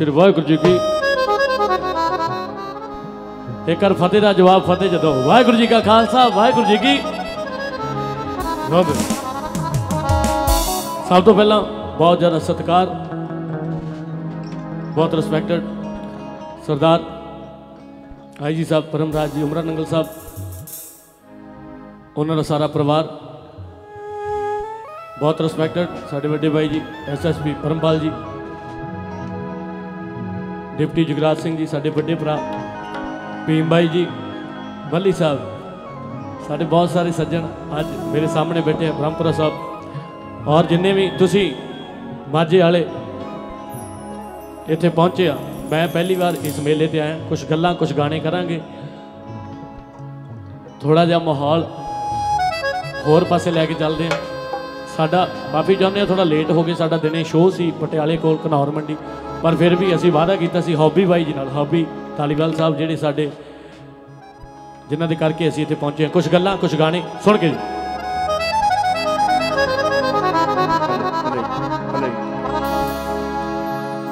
श्री वाहगुरु जी की एक बार फतेह का जवाब फतेह जदों। वाहगुरु जी का खालसा वाहगुरु जी की। सब तो पहला बहुत ज़्यादा सत्कार, बहुत रिस्पैक्टेड सरदार आई जी साहब, परमराज जी, उमरा नंगल साहब, उन्होंने सारा परिवार, बहुत रिस्पैक्टेड साढ़े बड़े भाई जी SSP परमपाल जी, डिप्टी जगराज सिंह जी, साढ़े बड़े भरा भीम भाई जी मल्ली साहब, साढ़े बहुत सारे सज्जन आज मेरे सामने बैठे हैं ब्रह्मपुरा साहब, और जिन्हें भी तुसी माझे आले इतने पहुँचे। मैं पहली बार इस मेले ते आया। कुछ गल्लां कुछ गाने करांगे, थोड़ा जहा माहौल होर पासे लैके चलते हैं। साडा माफी चाहते हैं थोड़ा लेट हो गए, साडा दिने शो सी पटियाले कोल घनौर मंडी, पर फिर भी असी वादा कीता सी हॉबी भाई जी नाल, हॉबी तालीवाल साहब जिहड़े साडे जिन्हां दे करके असी इत्थे पहुँचे। कुछ गल्लां कुछ गाने सुन के जी।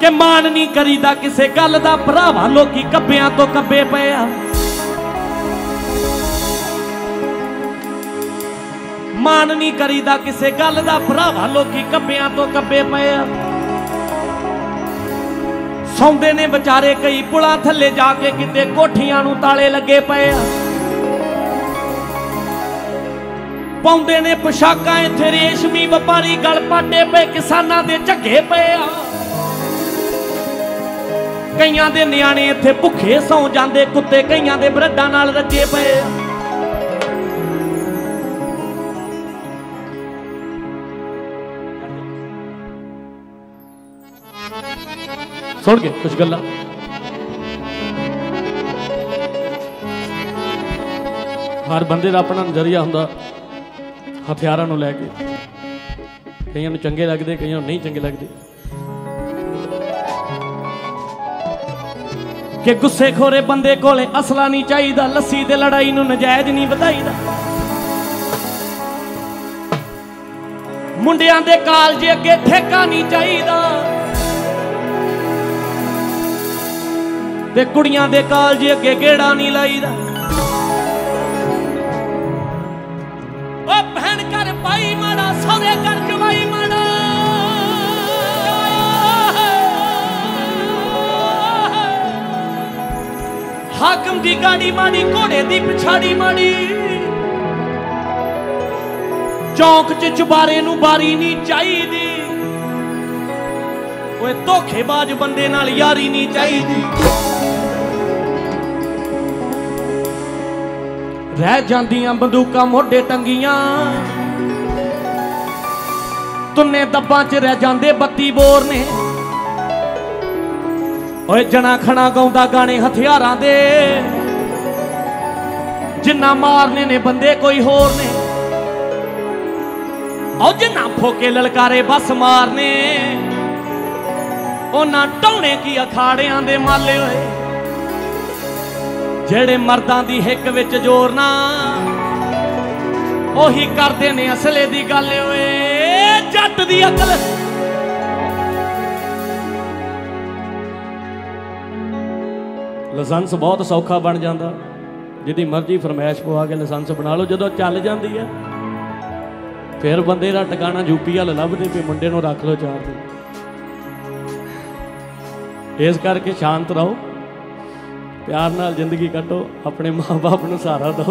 के मान नहीं करीदा किसी गल का, भरावा लोकी कब्बियां तो कब्बे पे आ। मान नहीं करीदा किसी गल का, भरावा लोकी कब्बियां तो कब्बे पे आ। सौंदे ने बेचारे कई पुला थले जाके, किते कोठियां नूं ताले लगे पे आ। पाउंदे ने पोशाकां इत्थे रेशमी व्यापारी गल पाटे पे, किसानां दे झग्गे पे आ। कईयां दे न्याणे इत्थे भुखे सौ जांदे, कुत्ते कईयां दे ब्रड्डां नाल रज्जे पए। सुन के कुछ गल्लां। हर बंदे दा अपना नजरिया हुंदा हथियारां नूं लै के, कईयां नूं चंगे लगदे कईयां नूं नहीं चंगे लगदे। कि गुस्से खोरे बंदे कोले असला नहीं चाहिदा, लस्सी दे लड़ाई नूं नजायज नहीं बताईदा। मुंडियां दे कालजे अगे ठेका नहीं चाहिदा, ते कुड़ियां दे कालजे अगे गेड़ा नहीं लाईदा। ओ भैण कर पाई माड़ा, सौरे कर जवाई माड़ा। हाकम दी गाड़ी माड़ी, घोड़े दी पिछाड़ी माड़ी। चौक च चुबारे नूं बारी नहीं चाहिदी, ओए धोखेबाज बंदे नाल यारी नहीं चाहिदी। रह जांदियां बंदूकां मोढे टंगियां, तुन्ने दब्बां च रह जांदे 32 बोर ने। ओए जना खना गाउंदा गाने हथियारां दे, जिन्ना मारने ने बंदे कोई होर ने। और जिन्ना फोके ललकारे बस मारने, ओना टौने की अखाड़ियां दे माले। होए जेड़े मर्दां दी हिक विच जोरना, ओही करदे ने असले दी गल। होए जट दी अकल, लाइसेंस बहुत सौखा बन जाता, जिदी मर्जी फरमैश पवा के लाइसेंस बना लो। जदों चल जाती है फिर बंदे का टकाना यूपी वाल लभदे भी, मुंडे नूं रख लो 4 दिन। इस करके शांत रहो, प्यार नाल जिंदगी कटो, अपने माँ बाप नूं सहारा दो,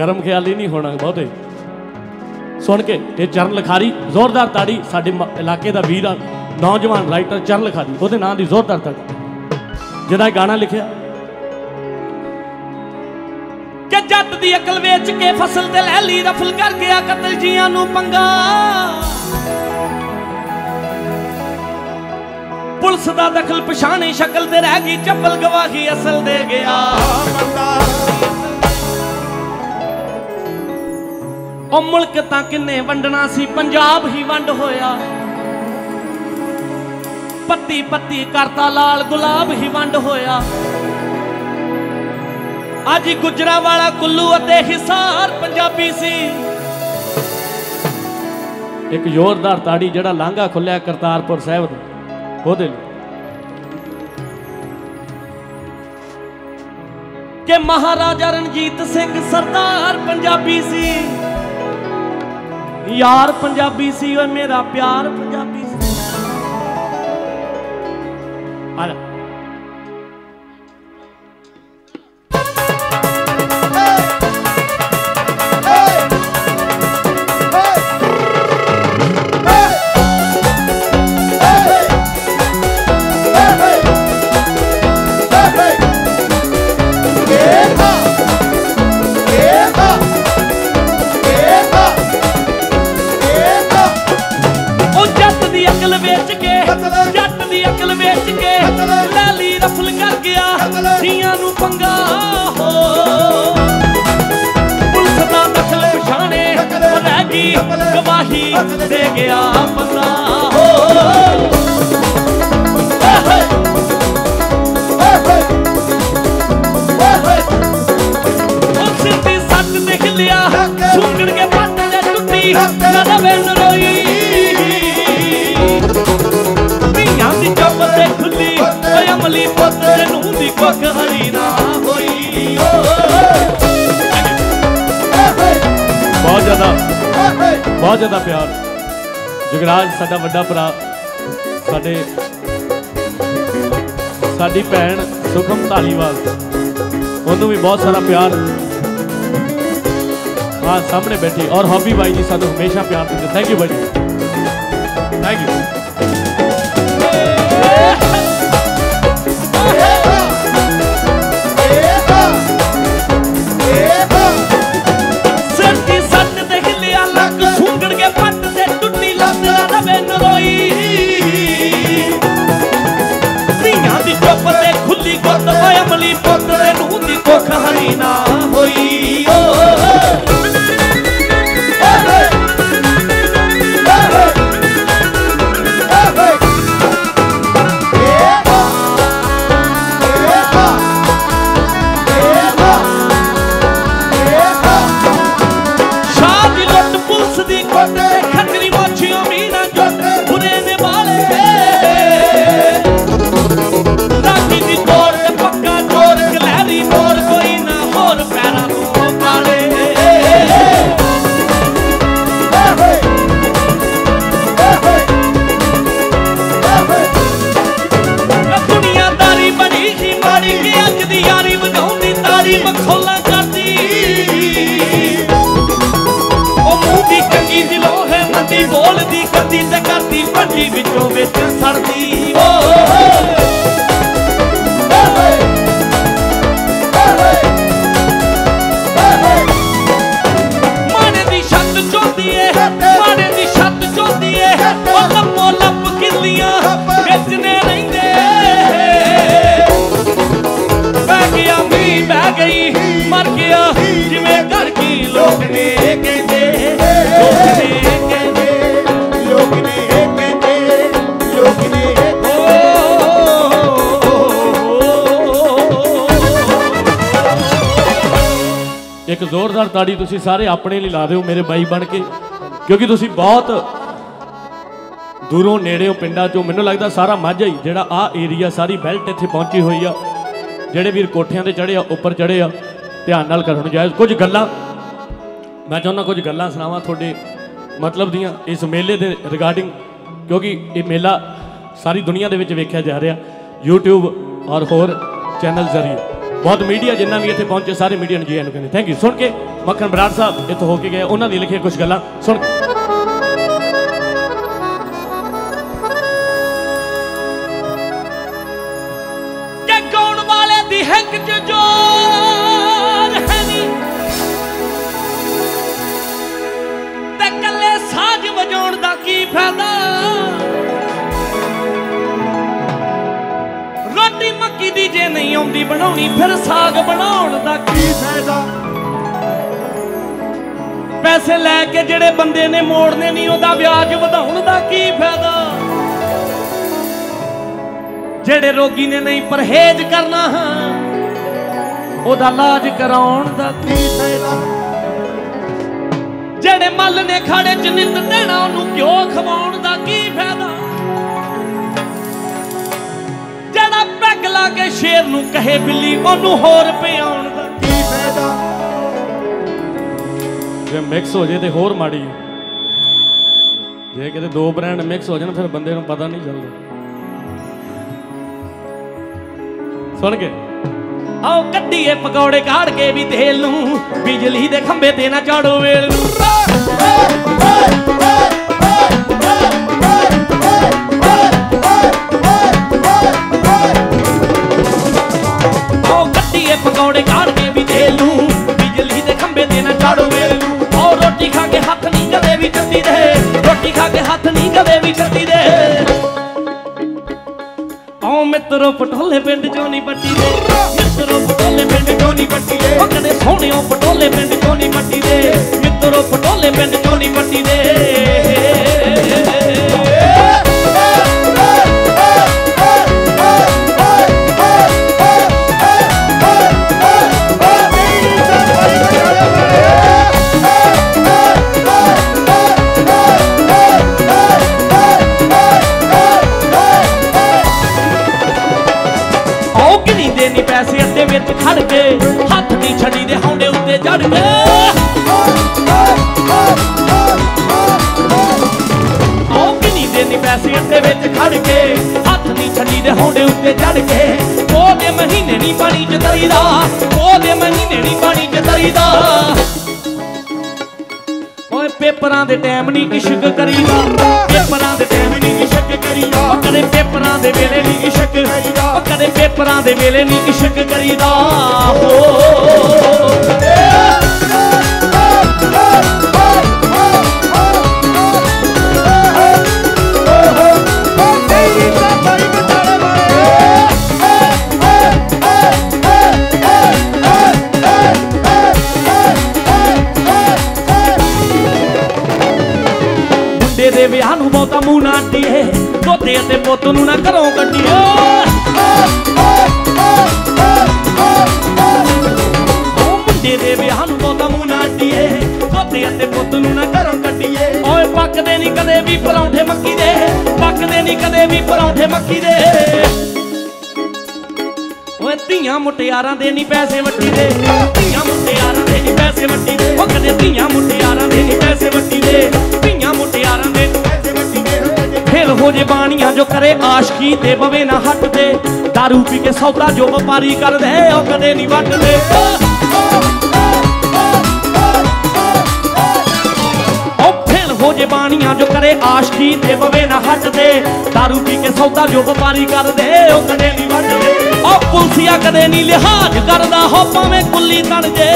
गर्म ख्याली नहीं होना बहुते। सुन के ते चरण लिखारी जोरदार ताड़ी, साडे इलाके का वीर नौजवान राइटर चरण लिखारी, उहदे नाम की जोरदार ताड़ी। जिहड़ा गाना लिखिया कि जट दी अकल वेच के फसल ते लैली, रफल कर गया कतल जियां नूं पंगा। पुलिस दा दखल पछाणे शकल ते रह गई चप्पल, गवाही असल दे गया बंदा। ओ मुल्क तां किन्ने वंडना सी, पंजाब ही वंड होया। पत्ती पत्ती करता लाल गुलाब ही वंड होया। अज गुजरावाला कुल्लू अते हिसार पंजाबी सी। एक जोरदार ताड़ी, जड़ा लांघा खुलिया करतारपुर साहिब ओहदे कि महाराजा रणजीत सिंह सरदार पंजाबी सी, यार पंजाबी सी और मेरा प्यार पंजाबी सी। बहुत ज़्यादा प्यार जगराज साडा वड्डा भरा साडी भैन सुखम धालीवाल उन्होंने भी बहुत सारा प्यार। हाँ सामने बैठी और हॉबी भाई जी सानू हमेशा प्यार देते। थैंक यू भाई जी, थैंक यू। एक जोरदार ताड़ी तुसी सारे अपने लिए ला रहे हो मेरे भाई बन के, क्योंकि तुसी बहुत दूरों नेड़े हो पिंडा चो। मैनूं लगदा सारा माझा ही जिहड़ा आ एरिया सारी बैल्ट इत्थे पहुंची हुई आ। जिहड़े वीर कोठियां ते चढ़े आ उपर चढ़े आ ध्यान नाल करन जायज़। कुछ गल्लां मैं चाहुंदा कुछ गल्लां सुणावां तुहाडे मतलब दियां इस मेले दे रिगार्डिंग, क्योंकि ये मेला सारी दुनिया दे विच वेखिया जा रिहा यूट्यूब और होर चैनल जरिए। बहुत मीडिया जिन्ना भी इतने पहुंचे सारे मीडिया ने जी एन कहने थैंक यू। सुन के मक्खन बराड़ साहब इतों होके गए, उन्होंने लिखिया कुछ गल्लां सुन के। जे नहीं आउंदी बनाउणी फिर साग बनाउण दा की फायदा। पैसे लैके जिहड़े बंदे ने मोड़ने नहीं उहदा ब्याज वधाउण दा की फायदा। जिहड़े रोगी ने नहीं परहेज करना उहदा इलाज कराउण दा की फायदा। जिहड़े मल ने खाड़े च नित देना उहनूं घिओ खवाउण दा की फायदा। पैग ला के शेर नूं कहे बिल्ली ओनू होर पियाउण दा मिक्स हो जाए तो होर माड़ी जे कि दो ब्रांड मिक्स हो जाए फिर बंदे को पता नहीं चलता। सुन के आओ कद्दीए पकौड़े काढ़ के भी तेल नूं बिजली दे खंबे ते ना चाड़ो वेल नूं। पकौड़े काढ़ के भी दे लू बिजली दे खंबे देना चाड़ो मेरे लू। और रोटी खा के हाथ नहीं कदे भी चलती दे, रोटी खा के हाथ नहीं कदे भी चलती दे। आओ मित्रों पटोले पिंड जोनी पट्टी दे, मित्रों पटोले पिंड जोनी पट्टी दे, कदे सोने पटोले पिंड जोनी पट्टी दे, मित्रों पटोले पिंड जोनी पट्टी दे। ऐसे अड्डे में खड़ के हाथ नहीं छड़ी दे हौंडे उत्ते चढ़ के। आओ किनी देनी पैसे अड्डे में खड़ के हाथ नहीं छड़ी दे हौंडे उत्ते चढ़ के। ओदे महीने नहीं पानी जतरीदा, ओदे महीने नहीं पानी जतरीदा। ओए पेपरां दे टाइम नहीं इश्क करीदा, पेपरां दे टाइम नहीं इश्क करीदा। कदे पेपरां दे वेले नहीं इश्क करीदा, कदे पेपरां दे वेले नहीं इश्क करीदा। हो बुढ़े दे विआह नूं बहुता मूंह ना ढीए, पोते ते पुत नूं ना घरों कढीए। ओ मुंडे दे विआह नूं बहुता मूंह ना ढीए, पोते ते पुत नूं ना घरों कढीए। ओए पकदे नहीं कदे भी परौंठे मक्की दे, पकदे नहीं कदे भी परौंठे मक्की दे। ओए धीआं मुटियारां दे नहीं पैसे वट्टी दे, धीआं मुटियारां दे नहीं पैसे वट्टी दे। ओ कदे धीआं मुटियारां दे नहीं पैसे वट्टी दे, धीआं मुटियारां दे नहीं पैसे वट्टी दे। फिर हो जे बानियां जो करे आशकी ते बवे ना हट दे, दारू पी के सौदा जो व्यापारी कर दे ओ कदे नहीं वट दे। ओ फिर हो जे बानियां जो करे आशकी ते बवे ना हट दे, दारू पी के सौदा जो व्यापारी कर दे ओ कदे नहीं वट दे। ओ पुलसिया कदे नहीं लिहाज करदा हो भावें कुल्ली तण जे।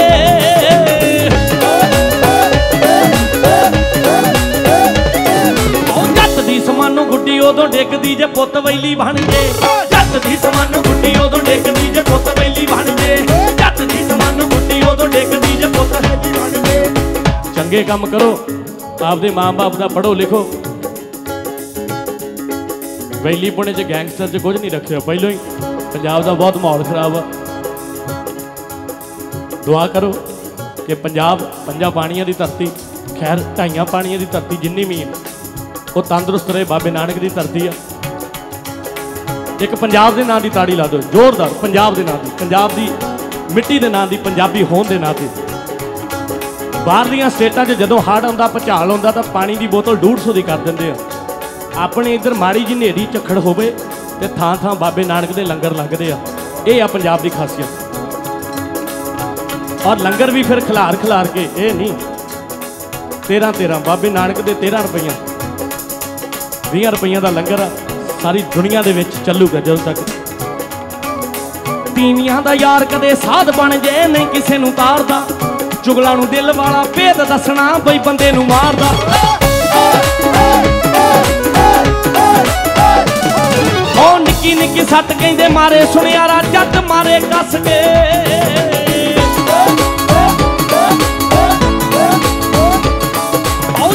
समानों गुड्डी उदों डेकदी जे पुत वैली बन जे, जट दी समानों गुड्डी उदों डेकदी जे पुत वैली बन जे, जट दी समानों गुड्डी उदों डेकदी जे पुत वैली बन जे। चंगे काम करो, आपदे माँ बाप दा पढ़ो लिखो। वैली पुणे च गैंगस्टर च कुछ नहीं रखे, पहलों ही पंजाब दा बहुत माहौल खराब है। दुआ करो कि पंजाब पंजा पानिया दी धरती, खैर ढाइया पानिया दी धरती जिन्नी भी है वो तंदुरुस्त रहे। बाबे नानक की धरती है, एक पंजाब के नाम की ताड़ी ला दो जोरदार। पंजाब के नाम की, पंजाब की मिट्टी के नाम की, पंजाबी होने के नाते। बाहरलियां स्टेटा जो हाड़ आता, भुचाल आता तो पानी की बोतल 150 की कर देंगे। अपने इधर माड़ी जी नेरी झक्खड़ होवे ते थां थां बाबे नानक के लंगर लगते हैं। यह आ पंजाब की खासियत। और लंगर भी फिर खिलार खिलार के ये नहीं 13-13 बाबे नानक के 13 रुपये 20 रुपये का लंगर सारी दुनिया के चलूगा जदों तक। तीवियां दा यार कदे साध बन जाए नहीं किसी नूं तारदा, चुगलां नूं दिल वाला भेद दसना बई बंदे नूं मारदा। ओ निक्की निक्की सट कहिंदे मारे सुनियारा, जट मारे कस के।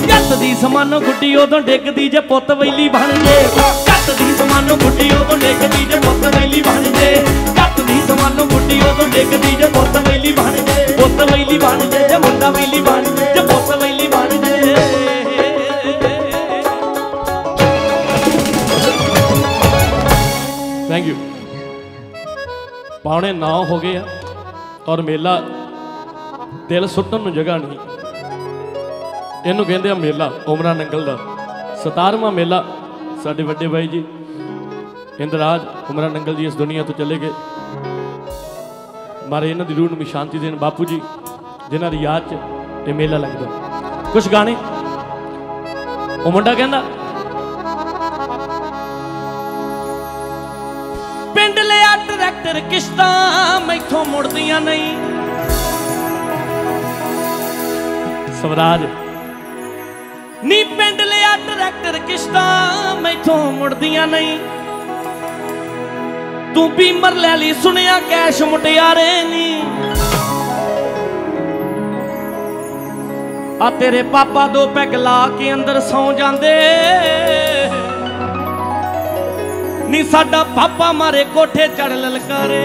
जट दी समानों गुड्डी उदों डेकदी जे पुत वैली बन जे, जट दी समानों गुड्डी उदों डेकदी जे पुत वैली बन जे, जट दी समानों गुड्डी उदों डेकदी जे पुत वैली बन जे, पुत वैली बन जे जे मुंडा वैली बन जे जे पुत वैली बन जे। Thank you. 9:15 हो गए और मेला दिल सुटन नूं जगह नहीं। ਇਹਨੂੰ ਕਹਿੰਦੇ ਆ ਮੇਲਾ ਉਮਰਾ ਨੰਗਲ ਦਾ 17ਵਾਂ ਮੇਲਾ। ਸਾਡੇ ਵੱਡੇ ਬਾਈ ਜੀ ਇੰਦਰਾਜ ਉਮਰਾ ਨੰਗਲ ਜੀ ਇਸ ਦੁਨੀਆ ਤੋਂ ਚਲੇ ਗਏ। ਮਾਰੇ ਇਹਨਾਂ ਦੀ ਰੂਹ ਨੂੰ ਸ਼ਾਂਤੀ ਦੇਣ ਬਾਪੂ ਜੀ ਜਿਨ੍ਹਾਂ ਦੀ ਯਾਦ 'ਚ ਇਹ ਮੇਲਾ ਲੱਗਦਾ। ਕੁਛ ਗਾਣੇ ਉਹ ਮੁੰਡਾ ਕਹਿੰਦਾ ਪਿੰਡ ਲਿਆ ਟਰੈਕਟਰ ਕਿਸ਼ਤਾਂ ਮੈਥੋਂ ਮੁੜਦੀਆਂ ਨਹੀਂ। ਸਵਰਾਜ ਨੀ ਪਿੰਡ ਲਿਆ ਟਰੈਕਟਰ ਕਿਸ਼ਤਾਂ ਮੈਥੋਂ ਮੁੜਦੀਆਂ ਨਹੀਂ। ਤੂੰ ਬੀਮਰ ਲੈ ਲਈ ਸੁਣਿਆ ਕੈਸ਼ ਮੁਟਿਆਰੇ ਨੀ। आ तेरे पापा दो पैग ला के अंदर सौ जाते नी। साडा पापा मारे कोठे चढ़ ललकारे।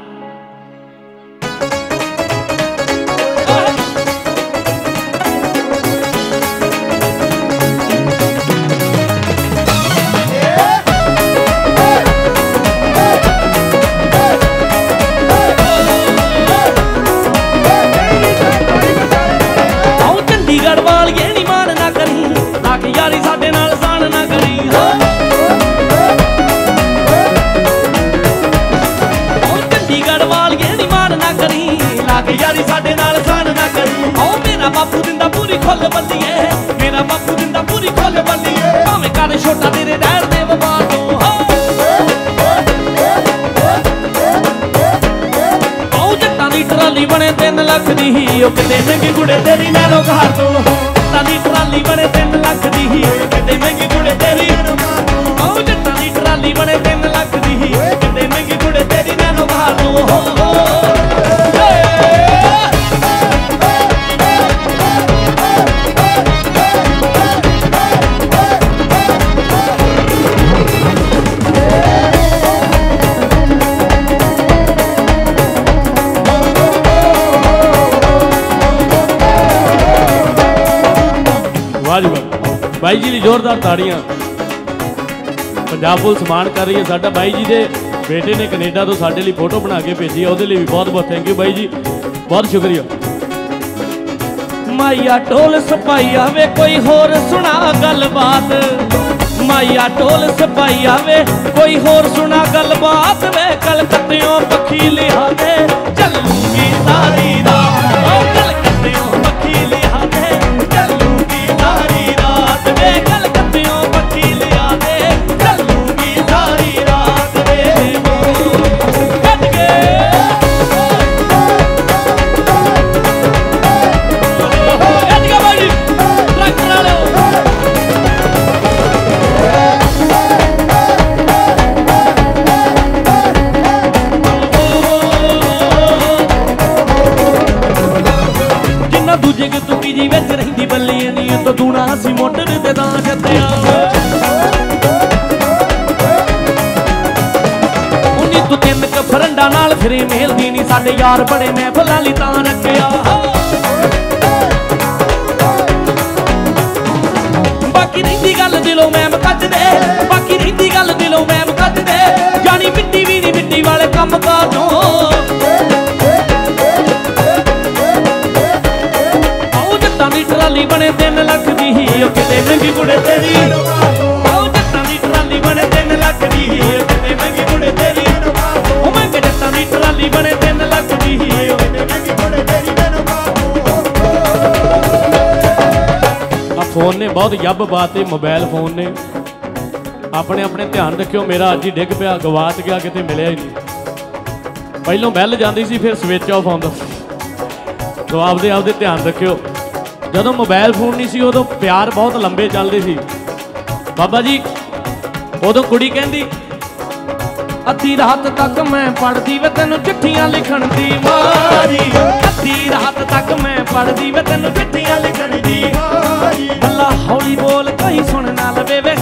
भाई जी की जोरदार ताड़ियां। पंजाब पुलिस मान कर रही है। साडा भाई जी के बेटे ने कनेडा तो साडे लिए फोटो बना के भेजी है। उसदे लिए भी बहुत बहुत थैंक यू भाई जी, बहुत शुक्रिया। माइया टोल सपाई आवे कोई होर सुना गलबात। माइया टोल सपाई आवे कोई होर सुना गलबात। वे कलकत्तियों पखी लिया दे चलूंगी तारी रात। ਫਰੰਡਾ ਨਾਲ ਫਿਰੇ ਮਿਲਦੀ ਨਹੀਂ ਸਾਡੇ ਯਾਰ ਬੜੇ ਮਹਿਫਲਾਂ ਲਈ ਤਾਂ ਰੱਖਿਆ ਬਾਕੀ ਰਹਿੰਦੀ ਗੱਲ ਦਿਲੋਂ ਮੈਂ ਮਕੱਜ ਦੇ ਬਾਕੀ ਰਹਿੰਦੀ ਗੱਲ ਦਿਲੋਂ ਮੈਂ ਮਕੱਜ ਦੇ ਜਾਣੀ ਮਿੱਟੀ ਵੀ ਨਹੀਂ ਮਿੱਟੀ ਵਾਲੇ ਕੰਮ ਕਾਜੋਂ ਆਉ ਜੱਟਾਂ ਦੀ ਟਰਾਲੀ ਬਣੇ 3 ਲੱਖ ਦੀ ਹੀ ਉਹ ਕਿਤੇ ਮਹਿੰਗੀ ਬੁੜੇ ਤੇਰੀ ਆਉ ਜੱਟਾਂ ਦੀ ਟਰਾਲੀ ਬਣੇ 3 ਲੱਖ ਦੀ ਹੀ ਉਹ ਕਿਤੇ ਮਹਿੰਗੀ ਬੁੜੇ ਤੇਰੀ ਉਹ ਮੈਂ ਜੱਟਾਂ ਦੀ ਟਰਾਲੀ ਬਣੇ 3 ਲੱਖ ਦੀ ਹੀ ਉਹ ਕਿਤੇ ਮਹਿੰਗੀ ਬੁੜੇ ਤੇਰੀ फोन ने बहुत यब बात है मोबाइल फोन ने अपने अपने ध्यान रखियो मेरा अज ही डिग पाया गवाच गया कितने मिले ही नहीं पहलों बैल जाती सी फिर स्विच ऑफ आउंदा तो आपदे ध्यान रखियो जदों मोबाइल फोन नहीं सी उदों प्यार बहुत लंबे चलते सी बाबा जी उदों कुड़ी कहंदी अद्धी रात तक मैं पढ़दी वे तैनूं चिट्ठियां लिखण दी मारी अद्धी रात तक मैं पढ़दी वे तैनूं चिट्ठियां लिखण दी मारी भला हौली बोल कोई सुन ना लवे वे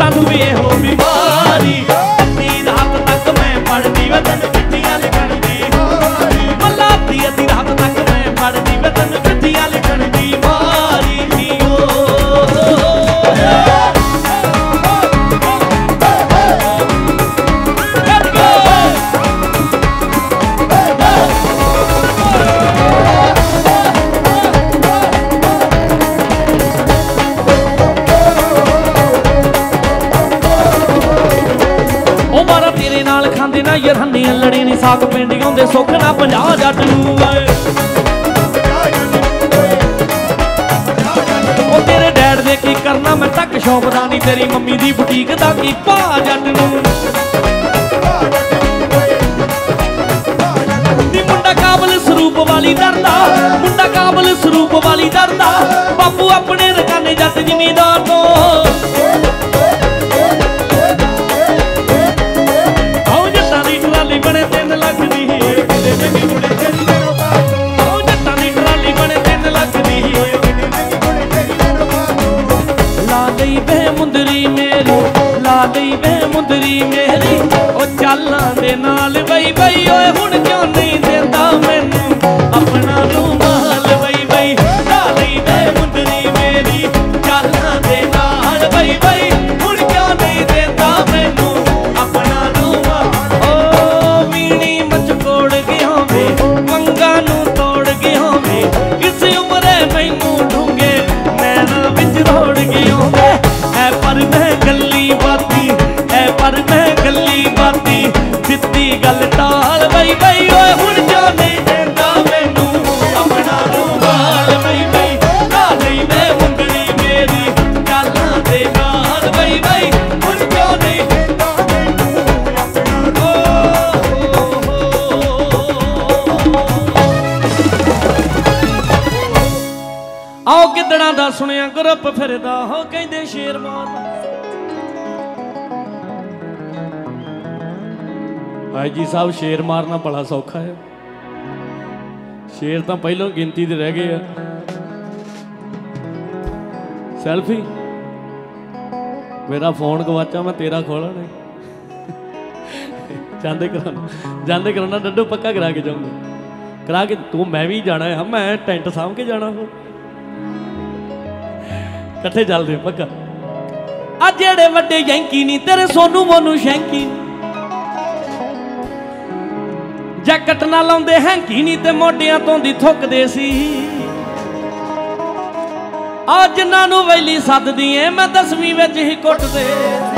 सानूं वी इहो बीमारी अद्धी रात तक मैं पढ़दी वे तैनूं चिट्ठियां लिखण दी मारी भला अद्धी रात तक मैं पढ़दी वे तैनूं चिट्ठियां लिखण दी मारी ਯਰਹਨੀਆਂ ਲੜੇ ਨਹੀਂ ਸਾਕ ਪਿੰਡੀ ਆਉਂਦੇ ਸੁੱਖ ਨਾ 50 ਜੱਟ ਨੂੰ ਉਹ ਤੇਰੇ ਡੈਡ ਦੇ ਕੀ ਕਰਨਾ ਮੈਂ ਤੱਕ ਸ਼ੌਪ ਦਾ ਨਹੀਂ ਤੇਰੀ ਮੰਮੀ ਦੀ ਬੁਟੀਕ ਦਾ ਕੀ ਪਾ ਜੱਟ ਨੂੰ ਨੀ ਮੁੰਡਾ ਕਾਬਲ ਸਰੂਪ ਵਾਲੀ ਡਰਦਾ ਮੁੰਡਾ ਕਾਬਲ ਸਰੂਪ ਵਾਲੀ ਡਰਦਾ ਬਾਪੂ ਆਪਣੇ ਰਕਾਨੇ ਜੱਟ ਜ਼ਿਮੀਂਦਾਰ ਤੋਂ बने 3 लाख दी किते महंगी बुड़े तेरी नैनो बातों ओ जट्टां दी टराली बने 3 लाख दी किते महंगी बुड़े तेरी नैनो बातों ला गई बह मुंदरी मेरी ओ चालां दे नाल बई बई ओए हुण क्यों नहीं देंदा मैनूं अपना रूमाल बई बई ला गई बह मुंदरी मेरी चालां दे नाल बई बई हुण क्यों नहीं देंदा मैनूं अपना पर मैं गली बाती जिद्दी गल टाल बई बई ओए हुण क्यों नहीं देंदा मैनूं अपना रूमाल बई बई ला गई मैं मुंदरी मेरी चालां दे नाल बई बई हुण क्यों नहीं देंदा मैनूं अपना रूमाल आओ किदड़ा दा सुनिया ग्रुप फिरदा हो कहंदे शेरमान भाई जी साहब शेर मारना बड़ा सौखा है शेर तो पहलों गिनती दे रह गए सैल्फी मेरा फोन गवाचा मैं तेरा खोला नहीं जाते कराना डड्डू पक्का करा के जाऊंगा करा के तू मैं भी जाना है मैं टेंट सामभ के जाना हो कट्ठे चलते पक्का आज जेड़े वड्डे यैंकी नहीं तेरे सोनू मोनू शैंकी जैकट ना लाउंदे हैंकी नी ते मोडियां तों दी थुकदे सी आ जिन्हां नूं वैली सददी ऐ मैं 10वीं विच ही कुटदे सी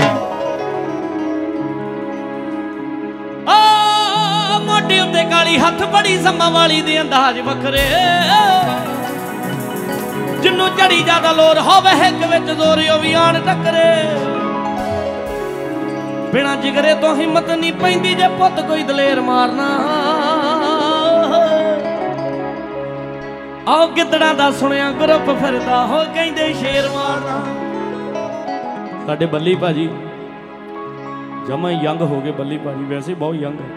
आ मोडे उत्ते काली हथ बड़ी सम्मा वाली दे अंदाज वखरे जिन्नू झड़ी ज्यादा लोर होवे हिक विच जोर ओ वी आण टकरे बिना जिगरे तो हिम्मत नहीं पैंदी जे पुत कोई दलेर मारना आओ गिद्दड़ा दा सुनिया ग्रुप फिरदा हो कहंदे शेर मारना साडे बल्ली भाजी जमा यंग हो गए बल्ली भाजी वैसे बहुत यंग है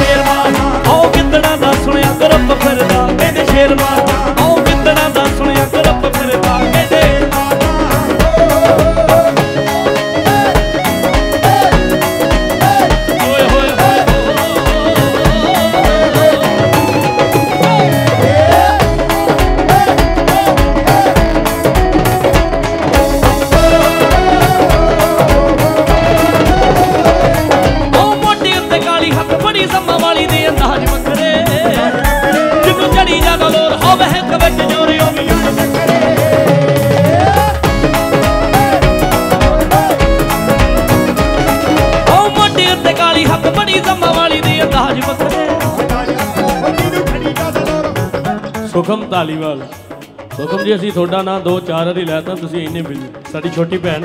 शेर मारना ओ गिद्दड़ा दा सुनिया गरब फिरदा कहंदे शेर मारना ओ गिद्दड़ा दा सुनिया गरब फिरदा कहंदे सुखम धालीवाल सुखम जी असी थोड़ा ना दो चार बार ही लैता तुम इन्ने मिली साड़ी छोटी भैन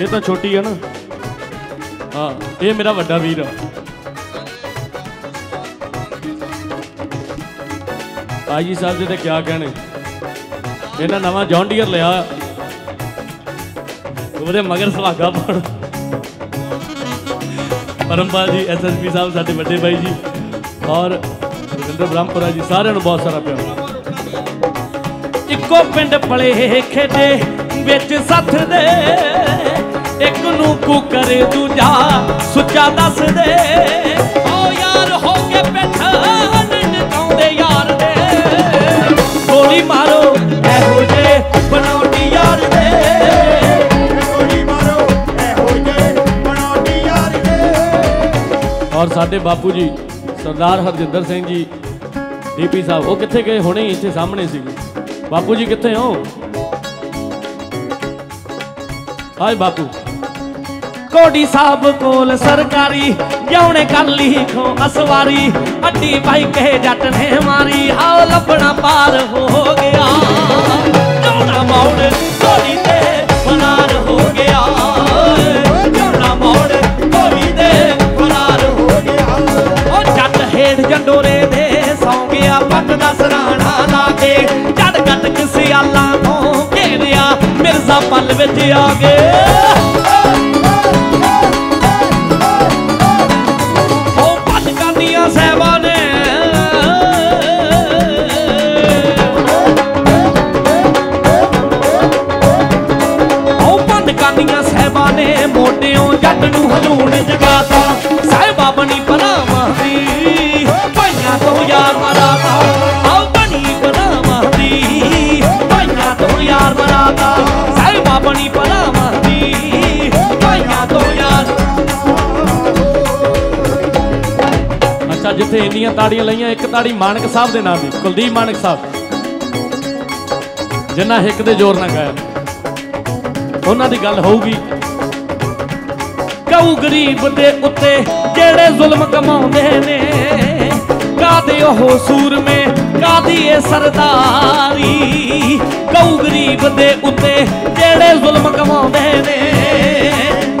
ये तो छोटी है ना हाँ ये मेरा वड्डा वीर आजी साहब जी तो क्या कहने इन्हें नवा जॉन्डियर लिया वो मगर सुहागा पड़ परमपाल जी SSP साहब साढ़े बड़े भाई जी और ब्रह्मपुरा जी सारे बहुत सारा प्यार इको पिंड पले खेडे बेच सथ दे एक नू कु करे दूजा सुचा दस दे ओ यार हो के बैठा निकाउंदे यार दे गोली मारो एहो जे बनाउटी यार दे गोली मारो एहो जे बनाउटी यार दे और साडे बापू जी सरदार हरजिंदर सिंह जी DP साहब वो कितने गए होने ही इतने सामने से बापू जी कितने हो हाय बापू कोडी साहब कोल सरकारी यौने कर ली खो असवारी अड्डी भाई कहे जट ने मारी आओ लपना पार हो गया जौना मौड़ कोडी ते फरार हो गया जौना मौड़ कोडी ते फरार हो गया जंडोरे दे सौ गया पट दा सराणा ला के झट कट सियाला तो घेरिया मिर्जा पल विच आ गए ओ पट कांदिया साहिबा ने ओ पट कांदिया साहिबा ने मोटियों जट नूं हलूण जगाता साहिबा बनी परावां दी तो यार मराता आओ बनी परामादी भाइया तो यार मराता साहिबा बनी परामादी भाइया तो यार अच्छा जिथे इन्नियां ताड़ियां लईयां एक ताड़ी मानक साहब दे नाम दी कुलदीप मानक साहब जिन्ना हिक दे जोर ना गाया उन्हां दी गल होगी कऊ गरीब दे उत्ते जेड़े जुल्म कमाउंदे ने कादे हो सूर में कादी ए सरदारी कऊ गरीब दे उत्ते जेड़े जुल्म कमाउंदे ने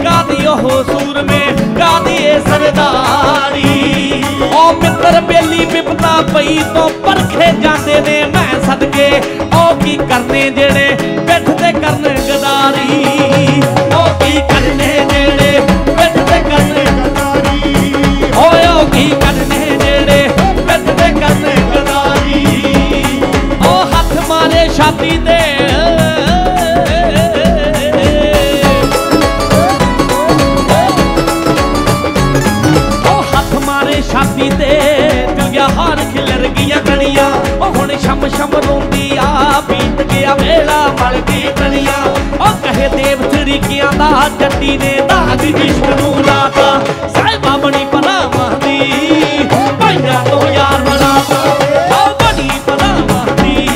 कादी हो सूर में कादी ए सरदारी ओ मित्र बेली विपता पई तो परखे जांदे ने मैं सदके ओ की करने जेड़े बैठ ते करन गदारी ओ की करने जेड़े बैठ ते करन गदारी ओ की करने जेड़े करने गदारी ओ हाथ मारे छाती दुनिया ओ हुण शम शम रोंदी आ बीत गया वेला मल गई दुनिया ओ कहे देव शरीकियां दा जट्टी ने दाग इश्क नूं लाता साहिबा बनी पना महदी भाइयां तो यार मनाता ओ बनी पना महदी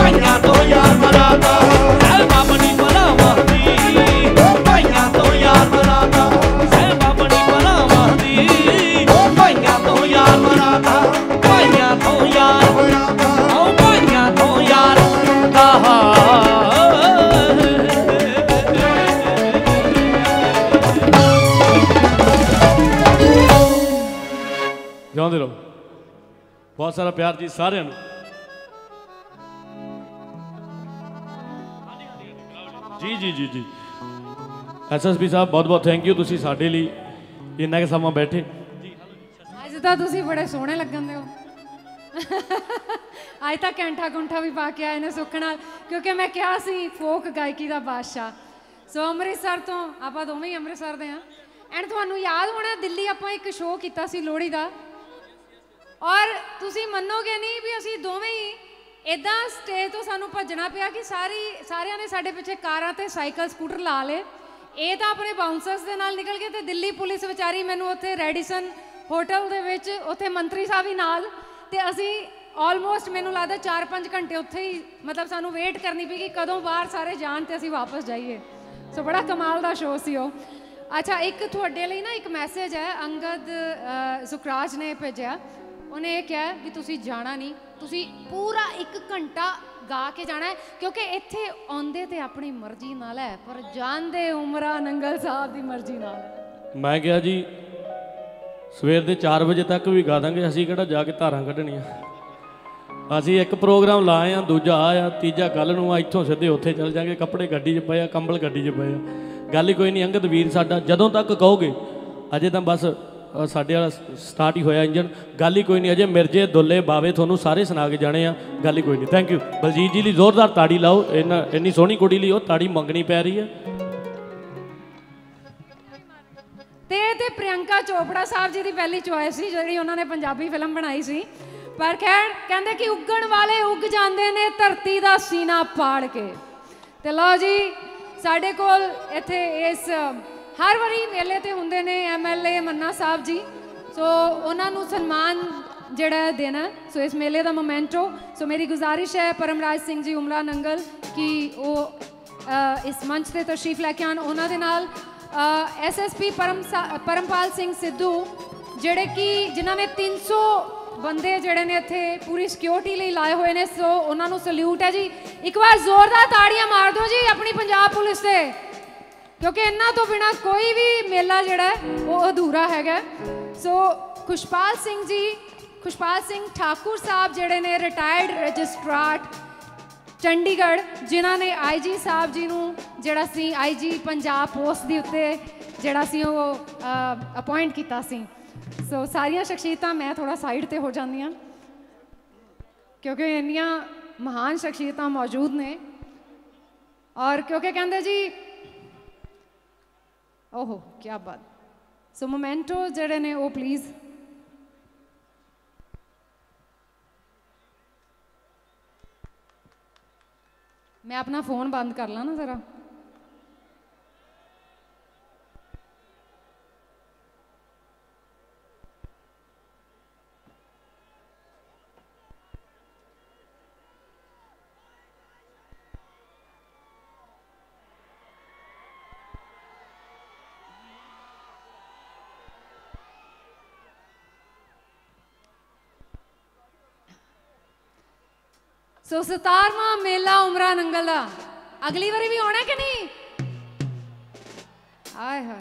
भाइयां तो यार मनाता साहिबा बनी पना महदी भाइयां तो यार मनाता साहिबा बनी पना महदी भाइयां तो यार मनाता ਜਾਂਦੇ ਰਹੋ बहुत सारा प्यार जी ਸਾਰਿਆਂ ਨੂੰ जी जी जी जी SSP साहब बहुत बहुत थैंक यू ਤੁਸੀਂ ਸਾਡੇ ਲਈ ਇੰਨਾ ਕਿ ਸਮਾਂ ਬੈਠੇ ਅੱਜ ਤਾਂ ਤੁਸੀਂ ਬੜੇ ਸੋਹਣੇ ਲੱਗਦੇ ਹੋ ਅੱਜ ਤਾਂ ਕੈਂਠਾ ਗੁੰਠਾ भी ਪਾ ਕੇ ਆਏ ਨੇ ਸੁੱਖ ਨਾਲ क्योंकि मैं ਕਿਹਾ ਸੀ फोक गायकी ਦਾ बादशाह सो ਅੰਮ੍ਰਿਤਸਰ तो ਆਪਾਂ ਦੋਵੇਂ ਹੀ ਅੰਮ੍ਰਿਤਸਰ ਦੇ ਹਾਂ एंड थानू याद होना दिल्ली आपां एक शो कीता सी लोहड़ी दा और तुसी मनोगे नहीं भी असी दोवें ही इदां स्टेज तो सानू भजना पिया कि सारियां ने साडे पिछे कारां ते साइकिल स्कूटर ला ले इह तां अपने बाउंसर्स दे नाल निकल गए ते दिल्ली पुलिस विचारी मैनू उत्थे रेडिसन होटल दे विच उत्थे मंत्री साहब ही नाल ते असी ऑलमोस्ट मैनू लगदा 4-5 घंटे उत्थे ही मतलब सानू वेट करनी पई कि कदों बाहर सारे जाण ते असी वापस जाइए सो बड़ा कमाल दा शो सी ओह अच्छा एक थोड़े लिए ना एक मैसेज है अंगद सुखराज ने भेजा उन्हें यह कहा भी तुसी जाना नहीं तुसी पूरा 1 घंटा गा के जाना है क्योंकि इत्थे आंदे ते अपनी मर्जी नाल है पर जांदे उमरा नंगल साहब दी मर्जी नाल मैं क्या जी सवेर दे 4 बजे तक भी गा देंगे असी किहड़ा जाके धारां कढणियां असी एक प्रोग्राम लाए हैं दूजा आया तीजा कल नूं इत्थों सीधे उत्थे चल जाएंगे कपड़े गड्डी च पए कंबल गड्डी च पए गल ही कोई नहीं अंगद वीर साडा जदों तक कहोगे अजे तो बस साडे वाला स्टार्ट ही होया इंजन गल ही कोई नहीं अजे मिर्जे दुल्ले बावे थोनू सारे सुना के जाने आ गल ही कोई नहीं थैंक यू बलजीत जी जोरदार ताड़ी लाओ इन्नी सोहनी कुड़ी लई ओह ताड़ी मंगनी पै रही है ते प्रियंका चोपड़ा साहब जी की पहली चॉइस सी जिहड़ी उन्हां ने पंजाबी फिल्म बनाई सी पर खैर कहंदे कि उगण वाले उग जांदे ने धरती दा सीना पाड़ के ते लो जी साढ़े कोल इत्थे इस हर वारी मेले ते हुंदे ने MLA मन्ना साहब जी सो उन्हां नूं सन्मान जिहड़ा देना सो इस मेले दा मोमेंटो सो मेरी गुजारिश है परमराज सिंह जी उमरा नंगल कि वो इस मंच ते तशरीफ लैके आन उन्हां दे नाल SSP परमपाल सिंह सिद्धू जिहड़े कि जिन्हां ने 300 बंदे जिहड़े ने इत्थे पूरी सिक्योरिटी लई लाए हुए ने सो उन्हां नूं सल्यूट है जी एक बार जोरदार ताड़ियां मार दो जी अपनी पंजाब पुलिस से क्योंकि इन्हां तो बिना कोई भी मेला जिहड़ा वो अधूरा हैगा सो खुशपाल सिंह जी खुशपाल सिंह ठाकुर साहब जिहड़े ने रिटायर्ड रजिस्ट्रार चंडीगढ़ जिन्हां ने IG साहब जी नूं जिहड़ा सी IG पंजाब पोस्ट दे उत्ते जिहड़ा सी ओह अपॉइंट कीता सी सो सारियां शख्सियतां मैं थोड़ा साइड ते हो जांदी हां क्योंकि इन्नियां महान शख्सियतां मौजूद ने और क्योंकि कहते जी ओहो क्या बात सो मोमेंटो जड़े ने वो प्लीज मैं अपना फोन बंद कर ला ना जरा सो 17वां मेला उमरा नंगल दा अगली बारी भी आना कि नहीं आए हाय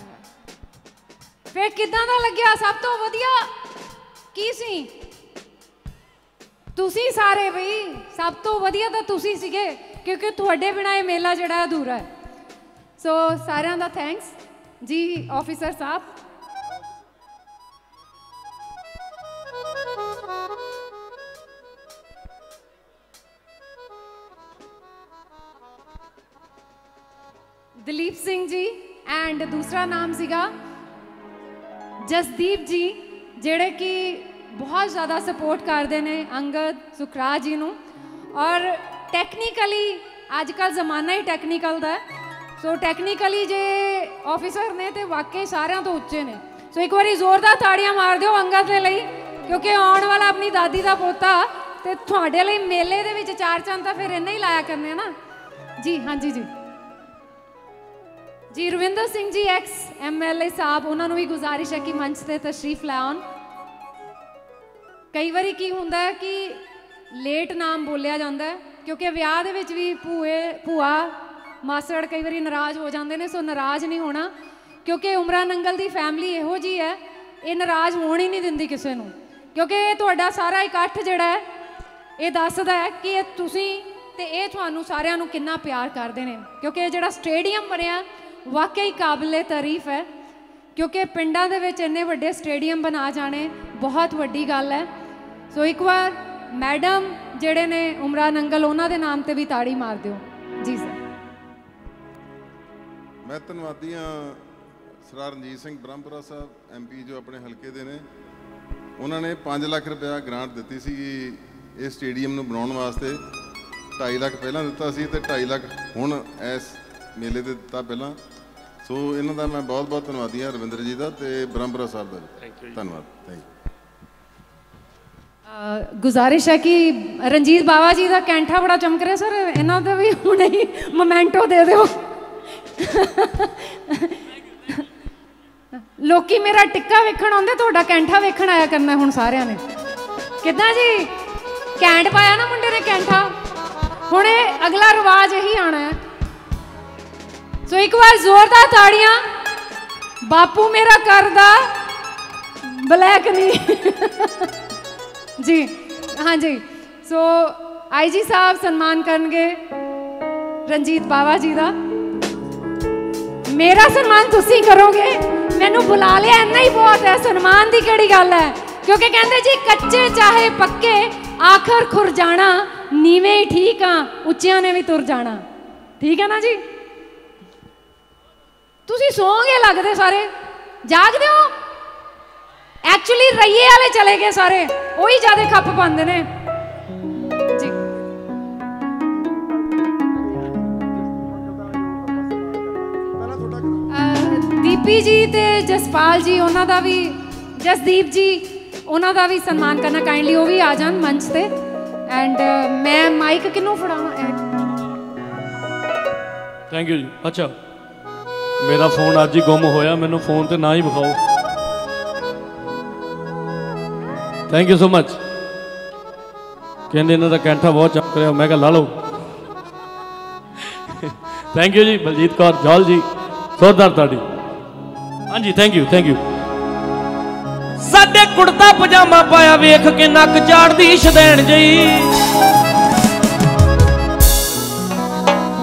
फिर किदां दा लग्या सब तो वधिया की सी तुसी सारे बई सब तो वधिया तां तुसी सीगे क्योंकि तुहाडे बिना ये मेला जिहड़ा अधूरा है सो सारियां दा थैंक्स जी ऑफिसर साहब दिलीप सिंह जी एंड दूसरा नाम सीगा जसदीप जी जेड़े कि बहुत बहुत ज़्यादा सपोर्ट करते हैं अंगद सुखराज जी नूं। और टैक्नीकली आजकल जमाना ही टैक्नीकल दा है, सो टैक्नीकली जे ऑफिसर ने तो वाकई सारे तो उच्चे ने। सो एक बार जोरदार ताड़ियां मार दो अंगद के लिए, क्योंकि आने वाला अपनी दादी का पोता तो थोड़े लिए मेले के चार चंद तो फिर इन्हें ही लाया करने ना जी। हाँ जी जी जी रविंदर सिंह जी एक्स MLA साहब, उन्होंने भी गुजारिश है कि मंच से तशरीफ लाओ। कई बार की होंगे कि लेट नाम बोलिया जाता है, क्योंकि विआह दे विच भी भूए भूआ मासड़ कई बार नाराज़ हो जाते हैं। सो नाराज़ नहीं होना, क्योंकि उमरा नंगल की फैमिली इहो जी है, ये नाराज़ होने ही नहीं दिंदी किसी को, क्योंकि तुहाडा सारा इकट्ठ जिहड़ा है ये दसदा है कि तुसीं ते ये तुहानूं सारिआं नूं कितना प्यार करदे ने। क्योंकि जिहड़ा स्टेडियम बनिया वाकई काबिले तारीफ है, क्योंकि पिंडां दे विच इन्ने वड्डे स्टेडियम बना जाने बहुत वड्डी गल है। सो एक बार मैडम जिहड़े ने उमरा नंगल उन्हां दे नाम ते भी ताड़ी मार दिओ जी। सर मैं धन्नवादी हाँ सरदार रणजीत सिंह ब्रह्मपुरा साहब MP जो अपने हल्के दे ने, उन्होंने 5 लाख रुपया ग्रांट दी सी इस स्टेडियम को बनाने वास्ते। 2.5 लाख पहला दिता सी ते 2.5 लाख हुण इस मेले ते दिता पहला। सो इन्हां दा मैं बहुत बहुत धन्नवादी हाँ रविंद्र जी का ते ब्रह्मपुरा साहब का धन्नवाद। Thank you. गुजारिश है कि रणजीत बावा जी का कैंठा बड़ा चमक रहा सर, इन्हां दा भी हुणे ही मोमेंटो दे दिओ। लोकी मेरा टिक्का वेखण आउंदे, तुहाडा कैंठा वेखण आया करना हुण सारिआं ने। कितना जी कैंट पाया ना मुंडे ने कैंठा, हुण अगला रिवाज यही आना है। सो एक बार जोरदार ताड़ियां बापू मेरा करदा ब्लैक नहीं जी। हाँ जी। सो IG साहब सन्मान करनगे रणजीत बावा जी का। मेरा सन्मान तुसी करोगे, मैनू बुला लिया इन्ना ही बहुत है, सन्मान की केड़ी गल है। क्योंकि कहते जी कच्चे चाहे पक्के आखर खुर जाना, नीवें ही ठीक हाँ उच्चियां ने भी तुर जाना। ठीक है ना जी। तुसी सोंगे लगदे सारे, जागदे हो एक्चुअली, रईए वाले चले गए सारे, वही ज्यादा खप पांदे ने। दीपी जी ते जसपाल जी उन्हों का भी, जसदीप जी उन्हों का भी सन्मान करना, काइंडली वो भी आ जान मंच से। एंड मैं माइक किनू फड़ावां। थैंक यू जी। अच्छा मेरा फोन अज ही गुम होया, मैनू फोन तो ना ही विखाओ। Thank you so much. कहते इन्हों का कैंठा बहुत चमक रहा, मैं कहा ला लो। थैंक यू जी बलजीत कौर जौल जी, जोरदार ताड़ी। हाँ जी थैंक यू। Thank you. साडे कुड़ता पजामा पाया वेख के नक चाड़दी शदैन जी,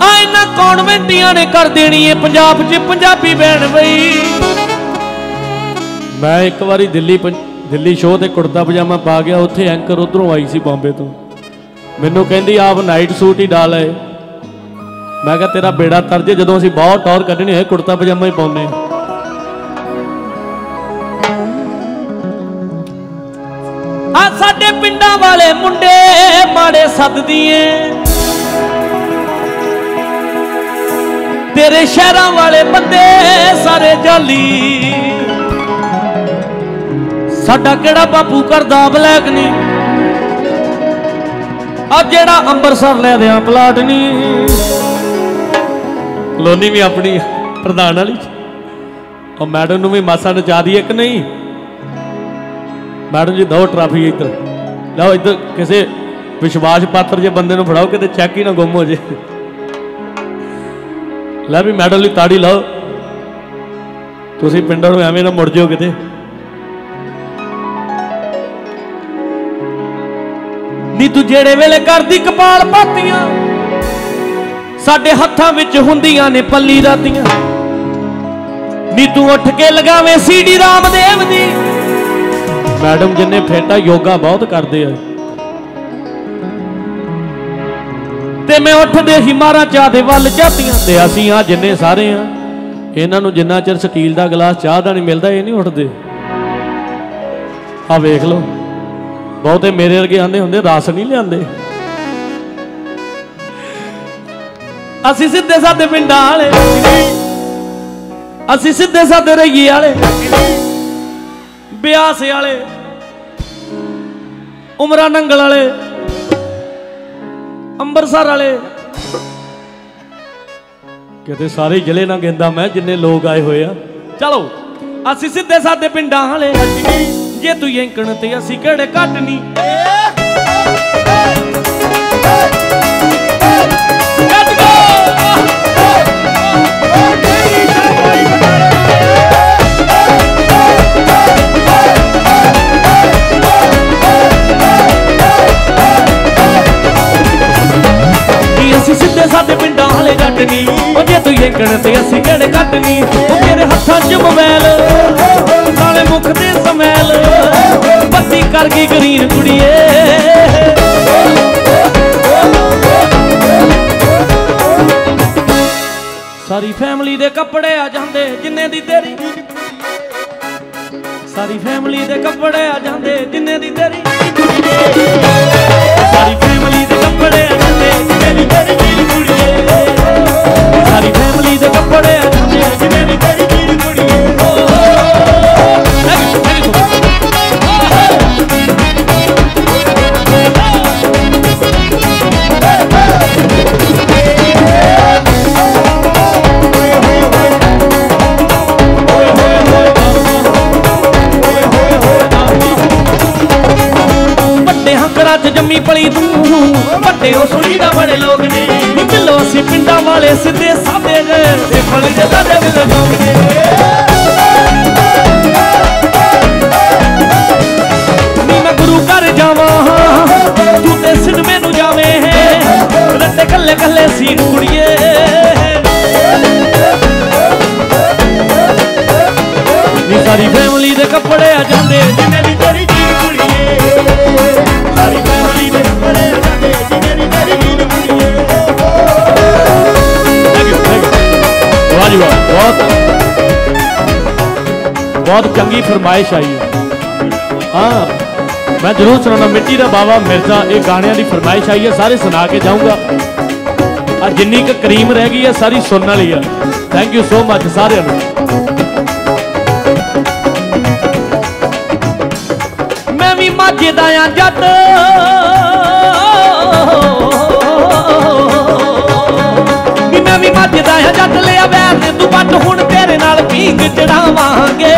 आ इन्हां कॉन्वेंटियां ने कर देनी है पंजाब च पंजाबी बहन बई। मैं एक बारी दिल्ली शो ते कुड़ता पजामा पा गया, उत्थे एंकर उधरों आई सी बॉम्बे तो, मैनू कहंदी आप नाइट सूट ही डाल आए। मैं कहा तेरा बेड़ा तरजे, जदों असीं बहुत टौर कड्ढनी है कुड़ता पजामा ही पाउने। साडे पिंडां वाले मुंडे माड़े सददी ए, तेरे शहरां वाले बंदे सारे जाली। साडा केड़ा बापू करदा ब्लैक नी, आ जेड़ा अंबरसर लै दियां प्लाट नी। कलोनी भी अपनी प्रधान वाली, और मैडम नूं भी मासा नचा दी एक नहीं। मैडम जी दो ट्राफी इधर लाओ, इधर किसी विश्वास पात्र जो बंदे फड़ाओ कि चैक ही ना गुम हो जाए। ला भी मैडम जी ताड़ी लाओ, तुम पिंडों में एवं ना मुड़ जाओ कि। नी तू जेड़े वेले कर दी कपाल भातियां, साडे हत्थां विच हुंदियां ने पल्ली रातियां। नी तू उठ के लगावें CD रामदेव दी। मैडम जिन्हें फेटा योगा बहुत करते हैं, ते मैं उठते ही मारा चाह दे वल जातियां। ते असीं आ जिन्ने सारे हाँ, इन्हां नूं जिन्ना चिर स्टील का गिलास चाह का नहीं मिलता, ये नहीं उठते। आ वेख लो ਬਹੁਤੇ ਮੇਰੇ ਵਰਗੇ ਆਂਦੇ ਹੁੰਦੇ ਰਸ ਨਹੀਂ ਲਿਆਂਦੇ। ਅਸੀਂ ਸਿੱਧੇ ਸਾਦੇ ਪਿੰਡਾਂ ਵਾਲੇ, ਅਸੀਂ ਸਿੱਧੇ ਸਾਦੇ ਰਈਏ ਵਾਲੇ, ਬਿਆਸ ਵਾਲੇ, ਉਮਰਾ ਨੰਗਲ ਵਾਲੇ, ਅੰਮ੍ਰਿਤਸਰ ਵਾਲੇ, ਕਿਤੇ ਸਾਰੇ ਜ਼ਿਲ੍ਹੇ ਨਾ ਗਿਣਦਾ ਮੈਂ ਜਿੰਨੇ ਲੋਕ ਆਏ ਹੋਏ ਆ। ਚਲੋ ਅਸੀਂ ਸਿੱਧੇ ਸਾਦੇ ਪਿੰਡਾਂ ਵਾਲੇ, ਜੇ ਤੂੰ ਯੰਕਣ ਤੇ ਅਸੀਂ ਕਿਹੜੇ ਘੱਟ ਨੀ। सिद्धे साधे पिंडा हाले घट नी, और जे तू यंकण ते असीं किहड़े घट नी। मेरे हत्थां च मोबाइल नाले मुख ते समैल, बत्ती कर गई ग्रीन कुड़िए, सारी फैमिली दे कपड़े आ जांदे जिन्ने दी तेरी, सारी फैमिली दे कपड़े आ जांदे जिन्ने दी तेरी, सारी फैमिली दे कपड़े आ जांदे जिन्ने दी तेरी। सारी फैमिली दे कपड़े जिन्ने दी तेरी कीड़ी कुड़िए। बड्डे हंकरा च जम्मी पली तू, बड्डे ओ सुनी दा बड़े लोग ने। मिलो असी पिंडा वाले सीधे साधे ने, देखो जदा दे मिल जाओगे। नी मैं गुरु घर जावा तू ते सिनेमे नू जावे है, रट्टे कल्ले कल्ले सीन कुड़िए। नी सारी फैमिली दे कपड़े आ जांदे जिन्ने दी तेरी जीन कुड़िए। सारी फैमिली दे कपड़े आ जांदे जिन्ने दी तेरी जीन कुड़िए। बहुत बहुत चंगी फरमाइश आई है। हाँ मैं जरूर सुनाना मिट्टी का बाबा मिर्जा, एक गाने की फरमाइश आई है, सारे सुना के जाऊंगा और जिन्नी क करीम रह गई है सारी सुनने वाली है। थैंक यू सो मच सारे। मैं भी माझे दा आं जट, मैं भी माझे दा आं जट, लिया वैर ने तू पट, हुण तेरे नाल पींग चढ़ावांगे।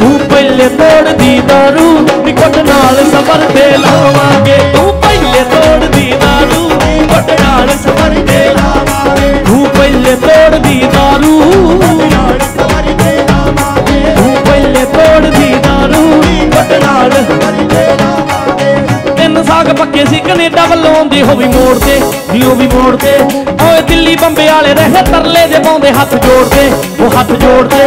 तू पहले तोड़ दी दारू निकट नाल सबर ते लावांगे, तू पहले तोड़ दी दारू निकट नाल सबर ते लावांगे, तू पहले तोड़ दी दारू निकट नाल सबर ते लावांगे, तू पहले तोड़ दी दारू निकट नाल सबर ते लावांगे। तीन साग पक्के सी कनेडा वल्लों आंदे, हो भी मोड़ ते जीओ भी मोड़ ते, ओए दिल्ली बंबे वाले रहे तरले दे पाउंदे हथ जोड़ते, वो हथ जोड़ते।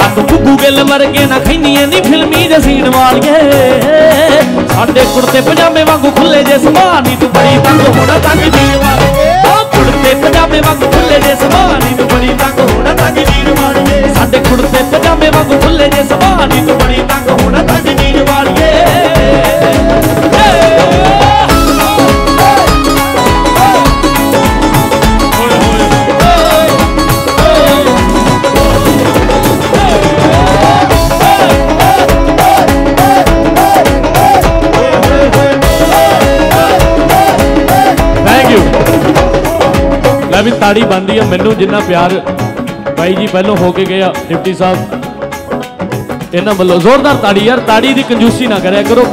कद फुगू गिल वर्गे ना खैनियां नी फिल्मी दे सीन वालिए, साडे कुर्ते पजामे वांगू खुले जे समानी तू बड़ी तंग होना तंग जीन वालिए। कुर्ते पजामे वांगू खुले जे समानी तू बड़ी तंग होना तंग जीन वालिए, साडे कुर्ते पजामे वांगू खुले जे समानी तू बड़ी तंग होना तंग जीन वालिए। भी ताड़ी बनती है मैनू जिन्ना प्यार भाई जी पहलों होके गया डिप्टी साहब इन्हों वालों, जोरदार ताड़ी यार। ताड़ी की कंजूसी ना करा करो।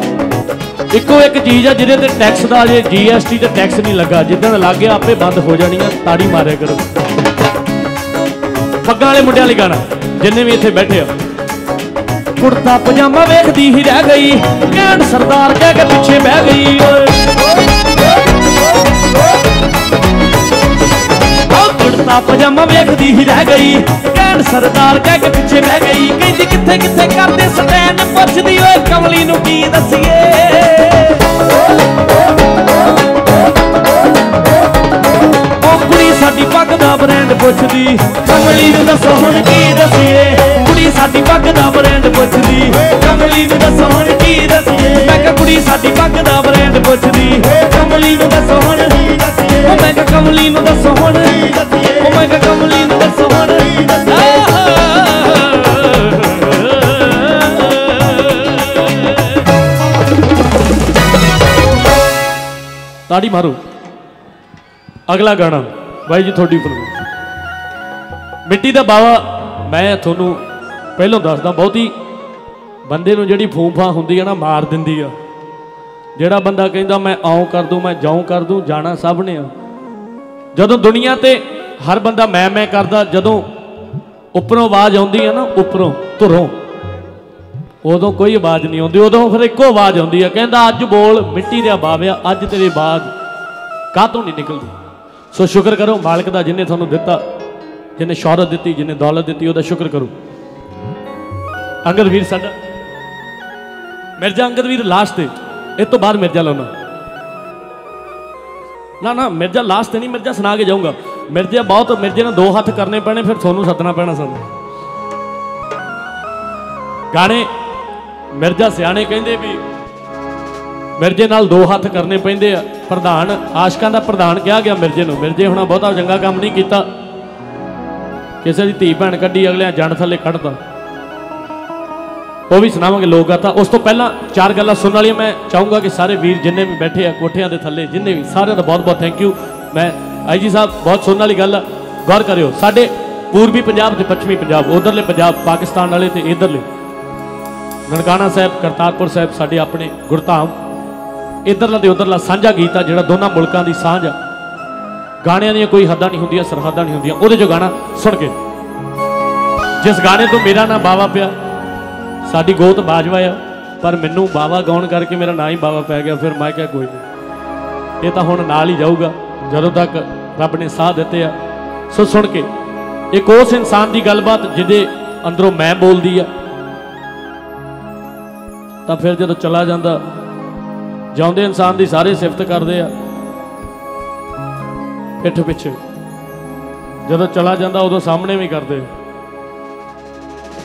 इको एक चीज़ है जिन्हें टैक्स का अजे GST का टैक्स नहीं लगा, जिदन लग गया आपे बंद हो जानी है। ताड़ी मारे करो। पग्गां वाले मुंडियां वाली गाना जिन्हें भी इत्थे बैठे हो। कुर्ता पजामा वेखदी ही रह गई, कैन सरदार कह के पिछे बह गई। कुर्ता पजामा वेखदी ही रह गई, कैन सरदार कह के पिछे बह गई। कहती किथे किथे करदे स्टैंड, पुछदी ओए कमली नूं की दसीए। ओ कुड़ी साडी पग दा ब्रांड पुछदी, कमली नूं दसो हुण की दसीए। कुड़ी साडी पग दा ब्रांड पुछदी, कमली नूं दसो हुण की दसीए। कमली साडी पग दा ब्रांड पुछदी ओ कमली नूं दसो हुण ओ मैं कमली नूं दसो हुण ओ मैं कमली नूं दसो हुण ताड़ी मारो। अगला गाना भाई जी थोड़ी फिल्म मिट्टी दा बावा। मैं थोनू पहलों दसदा बहुत ही बंदे नूं जिहड़ी फूंफा हुंदी है ना मार दिंदी आ। जिहड़ा बंदा कहिंदा मैं आऊँ कर दूँ मैं जाऊँ कर दूँ जाना सब ने आ। जदों दुनिया ते हर बंदा मैं करदा जदों उपरों आवाज़ आउंदी है ना उपरों धुरों उदों कोई आवाज़ नहीं आउंदी। उदों फिर इक्को आवाज़ आउंदी है कहिंदा अज बोल मिट्टी दा बाविया अज तेरी आवाज़ काहतों नहीं निकलदी। सो शुक्र करो मालिक दा जिन्हें तुहानूं दिता जिन्हें शौहरत दी जिन्हें दौलत दी उहदा शुक्र करो। अंगद वीर साडा मिर्जा अंगद वीर लास्ट ते इस तो बाद मिर्जा लाउणा ना ना मिर्जा लास्ट ते नहीं मिर्जा सुना के जाऊँगा। मिर्जे बहुत मिर्जे ने दो हाथ करने पैने फिर सोनू सदना पैना। सानू गाने मिर्जा सियाने कहते भी मिर्जे नाल दो हाथ करने पैंदे। प्रधान आशकां दा प्रधान कहा गया मिर्जे नूं। मिर्जे हुणा बहुता चंगा काम नहीं कीता। किसी की धी भैन कड्डी अगलियां जण थले कढदा। वह भी सुनावांगे लोक गाथा। उस तो पहला चार गल्लां सुनण वालियां मैं चाहूँगा कि सारे वीर जिन्हें भी बैठे आ कोठियां दे थले जिन्हें भी सारिआं दा बहुत बहुत थैंक यू। मैं आई जी साहब बहुत सुनने वाली गल गौर करो। साढ़े पूर्वी पंजाब तो पश्चिमी पंजाब उधरले पंजाब पाकिस्तान वाले तो इधरले ननकाना साहब करतारपुर साहब साढ़े अपने गुरधाम इधरला तो उधरला साझा गीत आ जिहड़ा दोनों मुल्कों की सांझ आ। गाणियां दी कोई हद्दां नहीं हुंदियां सरहदां नहीं हुंदियां। उहदे जो गाना सुन के जिस गाने तो मेरा नाम बावा पिया साडी गोत बाजवा आ पर मैनू बावा गाउण करके मेरा ना ही बावा पै गया। फिर मैं क्या कोई नहीं ये तो हुण नाल ही जाऊगा जदों तक रब ने साथ दिते आ। सो सुन के एक उस इंसान की गलबात जिहदे अंदरों मैं बोलदी आ तो फिर जदों चला जाता जांदे इंसान की सारे सिफत करते आ। पिठ पिछे जदों चला जाता उदों सामने भी करते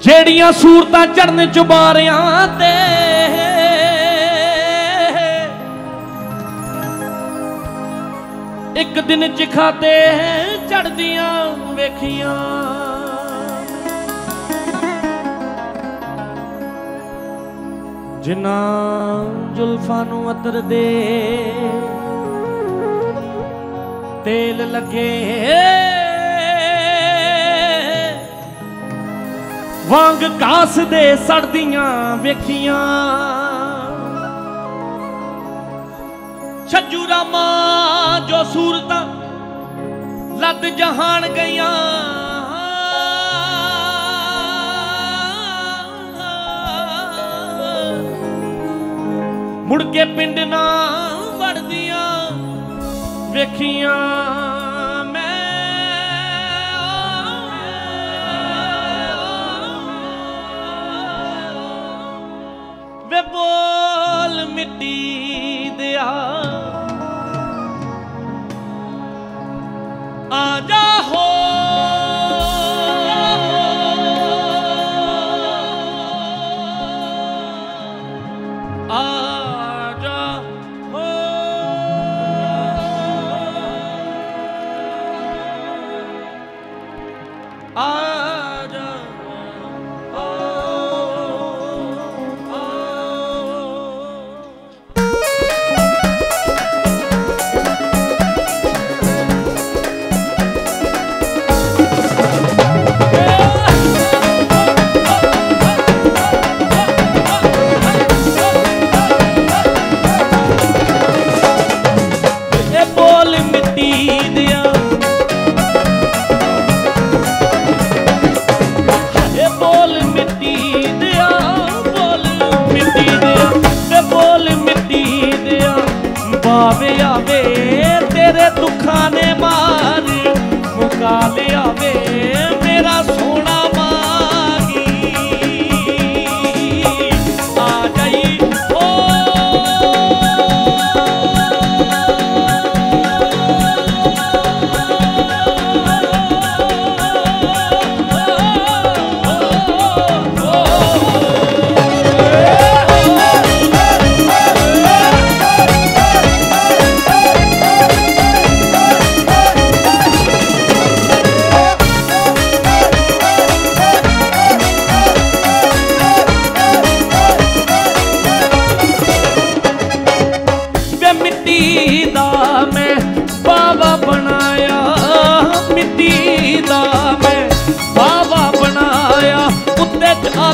जिहड़ियां सूरतां चढ़ने चुबारियां ते एक दिन चिखाते चढ़दियां वेखियां जिना जुल्फां नूं अतर दे तेल लगे वांग कास दे सड़दियां वेखियां छजूरा मां जो सूरता लद जहान गईया मुड़के पिंड ना वड़दियां वेखिया मैं वे बोल मिट्टी दिया आजा हो आजा हो। आजा हो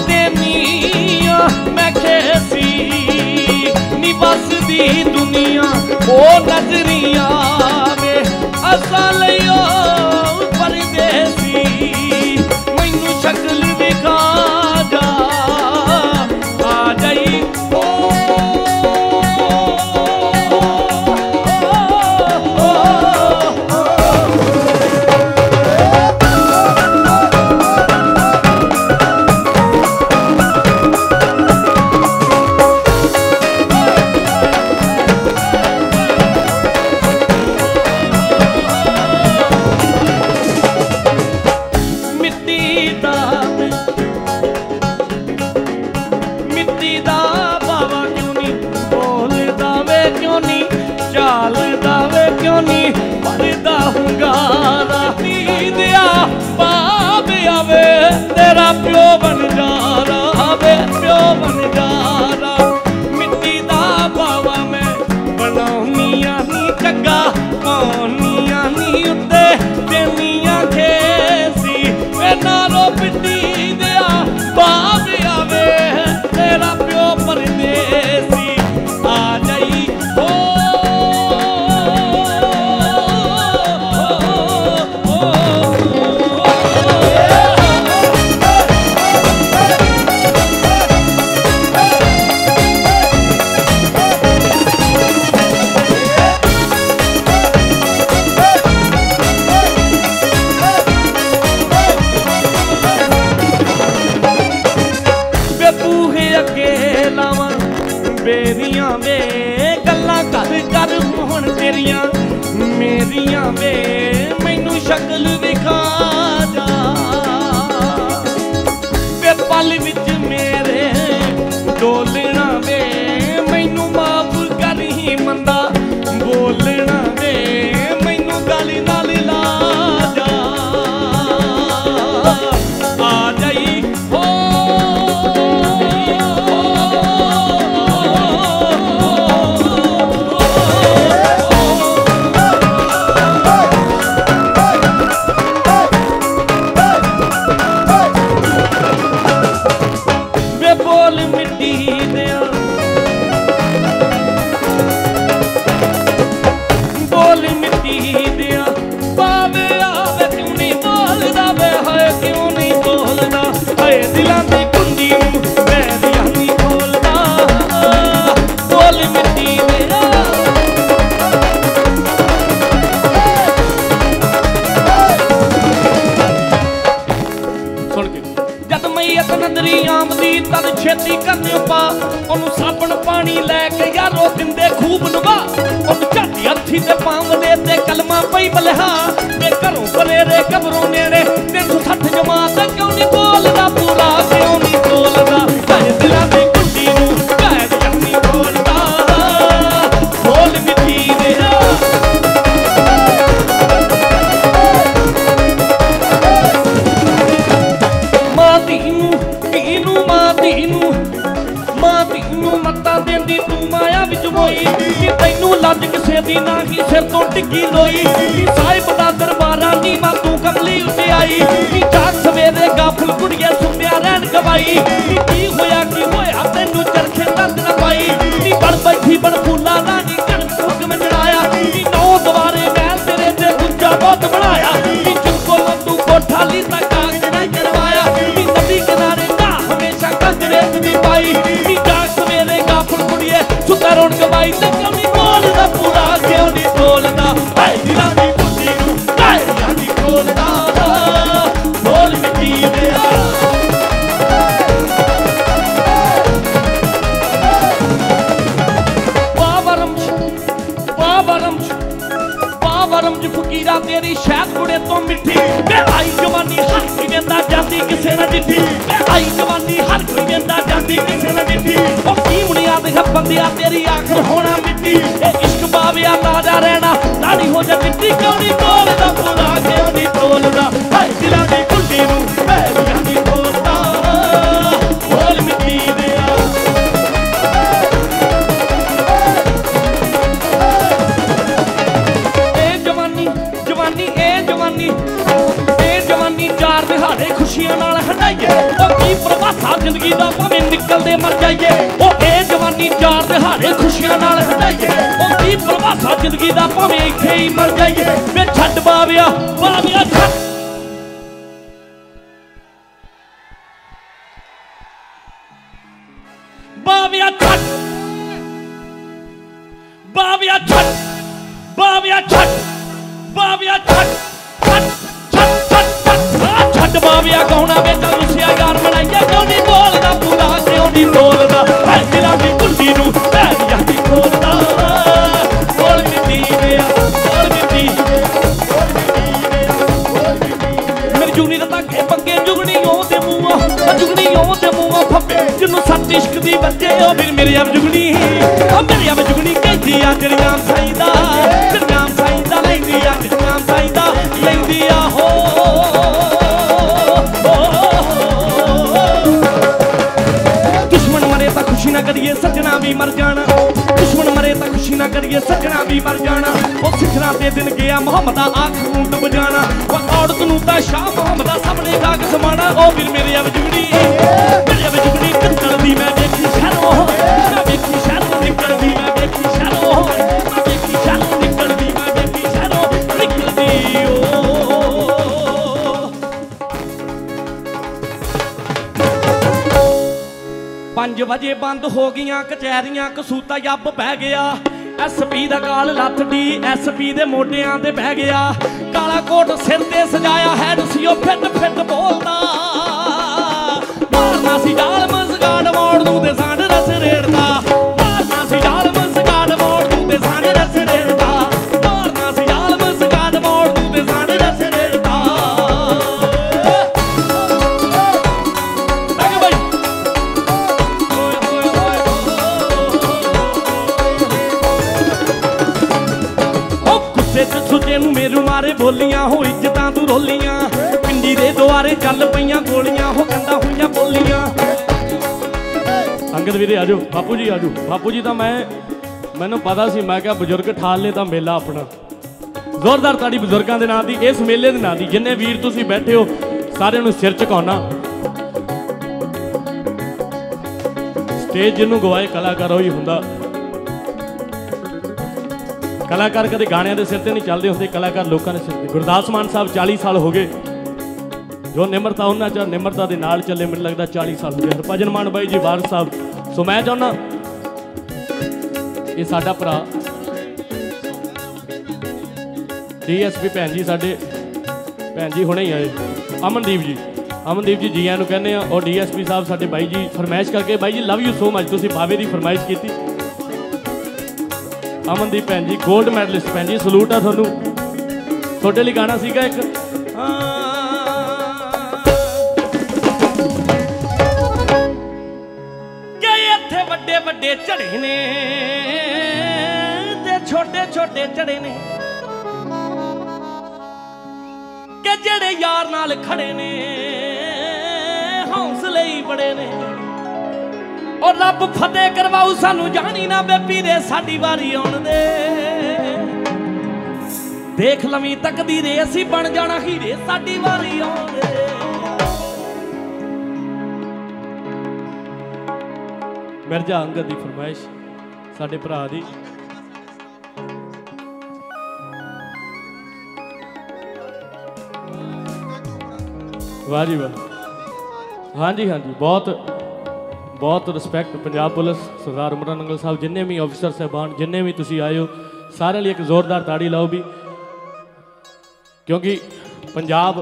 देनिया मैं कैसी नी बस दी दुनिया ओ नजरिया में असल यो परदेसी मैनू शक्ल विखा जा आ जाई जिंदगी दा भावें निकलदे मर जाइए ओह ए जवानी चार दिहाड़े खुशियां नाल कटाइए ओह की परवाह जिंदगी दा भावें इत्थे ही मर जाइए वे छड्ड बाविया छड्ड बाविया छड्ड बाविया छड्ड बाविया छड्ड बाविया छड्ड बाविया कौना बेटा मुसिया यार बनाइया क्यों नहीं बोलदा पूरा क्यों नहीं बोलदा हर दिला भी कुंडी नू पैरिया दी खोलदा बोल मिट्टी मेरा बोल मिट्टी बोल मिट्टी मेरी जुगनी दा धक्के पंगे जुगनी ओ ते मूआ फब्बे जिन्नू सत इश्क दी बच्चे ओ फिर मेरी अब जुगनी ओ मेरी अब जुगनी कहदी आ तेरा नाम साईंदा लैंदी आ तेरा नाम साईंदा लैंदी आ हो करिए सजना भी मर जाना दुश्मन मरे तो खुशी ना करिए सजना भी मर जाना वो सिखरा दे दिन गया मोहम्मदा आंख मूंद बजाना वो औरत नूं ता शाह मोहम्मदा सबने खाक समाना ओ फिर मेरे अवजुगनी कंतलदी मैं देखी शरो मैं देखी शरो निकलदी मैं देखी शरो मैं देखी शरो निकलदी मैं देखी शरो निकलदी पंज बजे बंद हो गई कचहरियां कसूता जप बह गया एस पी का काल लत्थ डी एस पी के मोडिया से बह गया काला कोट सिर ते सजाया हैड सीओ फिट फिट बोलता मारना सी जाल मसगाड़ मोड़ नूं ते सांड रस रेड़दा मारना सी जाल मसगाड़ मोड़ नूं ते सांड रस रेड़दा मारना सी जाल मसगाड़ मोड़ नूं ते सांड रस रेड़दा मेरू मारे बोलियां हो इज्जत तू रोलियां पिंडी दे दुआरे चल पईयां गोलियां हो कंदा होईयां बोलियां। अंगद वीरे आजो बापू जी आजो बापू जी तो मैनू पता सी मैं क्या बजुर्ग ठाल ले तां मेला अपना जोरदार ताड़ी बजुर्गों के नां दी इस मेले के नां दी जिन्ने वीर तुसीं बैठे हो सारे नूं सिर झुकाउणा स्टेज जिन्नू गवाए कलाकार ही हुंदा कलाकार कदे गाणियां दे सिर ते नहीं चलदे हुंदे कलाकार लोकां दे सिर ते गुरदास मान साहब 40 साल हो गए जो निमरता उन्हां च निमरता दे नाल चले मैनूं लगदा 40 साल हो गए हरभजन मान बाई जी वार साहब सो मैं चाहुंदा ये साडा भरा डीएसपी भैन जी साडे भैन जी हुणे ही आए अमनदीप जी जी आयां नूं कहने और डीएसपी साहब साडे बाई जी फरमाइश करके बाई जी लव यू सो मच तुसीं बावे दी फरमाइश कीती अमनदीप भैन जी गोल्ड मैडलिस्ट भैन जी सलूट आ थोनू थोड़े लिए गाना सीगा एक इत्थे वड्डे वड्डे झड़े ने ते छोटे छोटे झड़े ने के जेड़े यार नाल खड़े ने हौसले ही बड़े ने और रब फतेह करवाऊ सानू जानी ना बेबी रे साडी वारी आउण दे देख लवी तकदी रे असी बन जाना हीरे साडी वारी आउण दे मिर्जा अंगद दी फरमाइश साडे भरा दी वाह जी वाह हाँ जी बहुत बहुत रिस्पैक्ट पंजाब पुलिस सरदार उमरा नंगल साहब जिन्ने भी ऑफिसर साहबान जिन्ने भी तुसी आए हो सारे लिए एक जोरदार ताड़ी लाओ भी क्योंकि पंजाब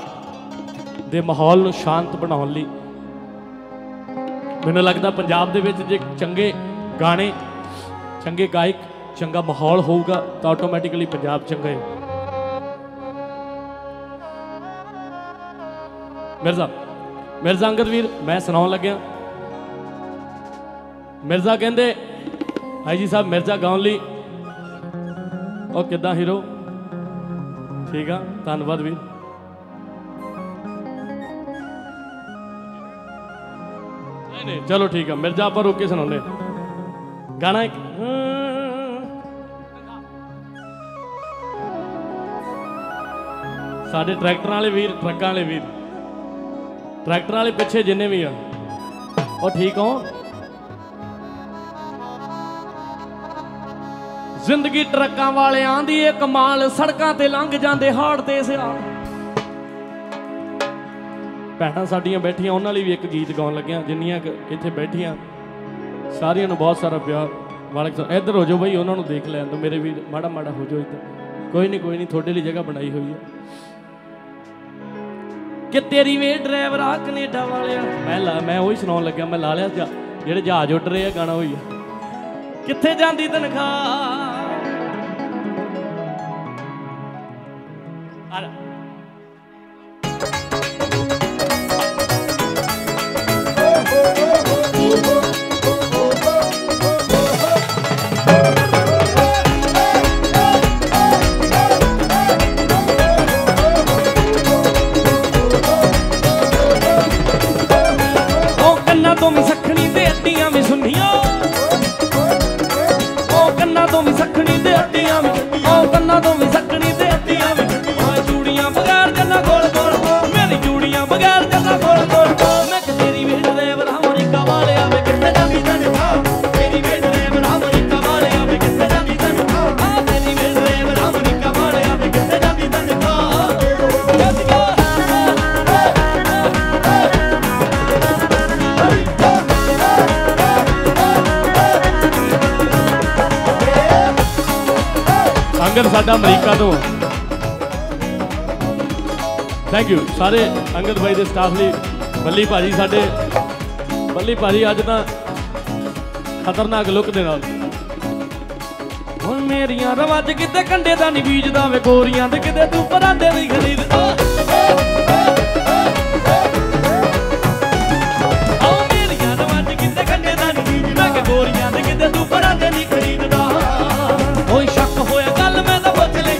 दे माहौल शांत बनाने लई मैनूं लगदा पंजाब दे विच जे चंगे गाने चंगे गायक चंगा माहौल होगा तो ऑटोमैटिकली पंजाब चंगा है। मिर्जा अंगद वीर मैं सुनाउण लग्या मिर्जा कहते आई जी साहब मिर्जा गाउन ली और किदा हीरो ठीक है धन्यवाद भी नहीं नहीं चलो ठीक है मिर्जा आप रोके सुनाने गाना एक साढ़े ट्रैक्टर वाले वीर ट्रक्कां वाले वीर ट्रैक्टर वाले पिछे जिन्हें भी आ और ठीक हो। जिंदगी ट्रकों वाले आंधी एक कमाल, सड़कों से लंघ जाते हाड़ ते सियाल। भैणां साडियां बैठियां उन्हां लई भी एक गीत गाउण लग्या, जिन्नियां इत्थे बैठियां सारियां नूं बहुत सारा प्यार। वाले इधर हो जाओ बई, उन्होंने देख लैन दो मेरे भी, माड़ा माड़ा हो जाओ इधर। कोई नहीं थोड़े लिए जगह बनाई हुई है कि तेरी वे ड्राइवर आ कनेडा वाले। मैं वही सुनाउण लग्या, मैं ला लिया जेहड़े जहाज उड़ रहे गाना होई है। किथे जांदी तनख्वाह कन्ना तो भी सखनी ते अड्डियां भी सुनिया। अंगद साडा अमरीका तो। थैंक यू सारे अंगद भाई के स्टाफ ने। बल्ली भाजी साडे, बल्ली भाजी अज तां खतरनाक लुक दे नाल। हुण मेरियां रवाज किते कंडे दा नहीं बीजदा वे, गोरियां ते किते तू परांदे दी खरीददा। ओ मेरियां रवाज किते कंडे दा नहीं बीजदा वे, गोरियां ते किते तू परांदे दी खरीददा। ओए शक होया गल मैं तो बच ले,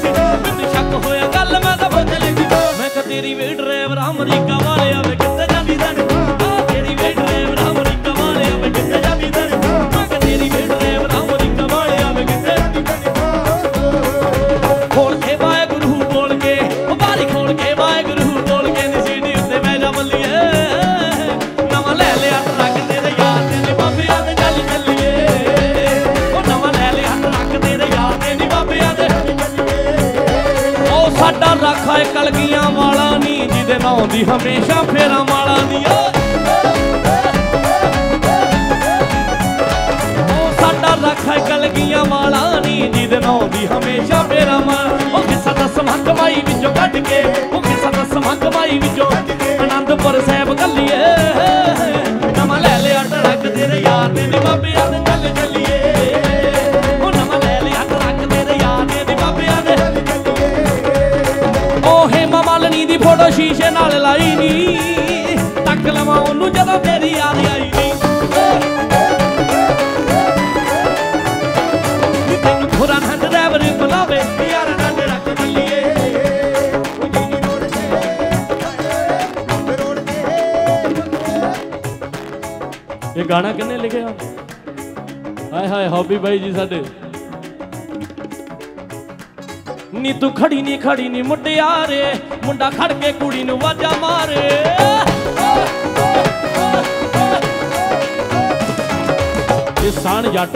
मैनू शक होया गल मैं तो बच ले। मैं कह तेरी वे ड्राइवर अमरीका वाले आवे कित्थे जांदी दा नी। हां तेरी वे ड्राइवर अमरीका वाले आवे कित्थे जांदी दा नी। मैं कह तेरी वे ड्राइवर अमरीका वाले आवे कित्थे जांदी दा नी। खोल के वाहे गुरु बोल के ओ बारी, खोल के वाहे गुरु बोल के नी सीडी उत्ते मैं जा बल्लिए। नवा ले लिया ट्रक तेरे यार तेरे बाबे आ ते चल चलिए। ओ नवा ले लिया ट्रक तेरे यार तेरे बाबे आ ते चल चलिए। ओ साडा राखा ए कलगियां वाला नी, जिदे नां दी हमेशा फेरा माला नी। ओ साडा राखा कलगियां वाला नी, जिदे नां दी हमेशा फेरा माला। ओ किसा दस महंगमाई विचों कट के, ओ किसा दस महंगमाई विचों आनंदपुर साहिब कलिए। नवा ले लिया ट्रक तेरे यार ने नी बाबे आ ते चल चलिए। ओ नवा ले लिया ट्रक तेरे यार ने नी बाबे आ ते चल चलिए। ओ हेमा मालिनी दी फोटो शीशे नाल लाई नी, तक लवां ओनू जदों तेरी याद आई नी। तैनूं खुरा ना ड्राइवर बुलावे यार ना ट्रक चलिए। ये गाना किन्ने लिखिया? हाय हाय हॉबी भाई जी साडे। नी तू खड़ी नी मुटियारे, मुंडा खड़ के कुड़ी नूं वाजा मारे। ये साण जट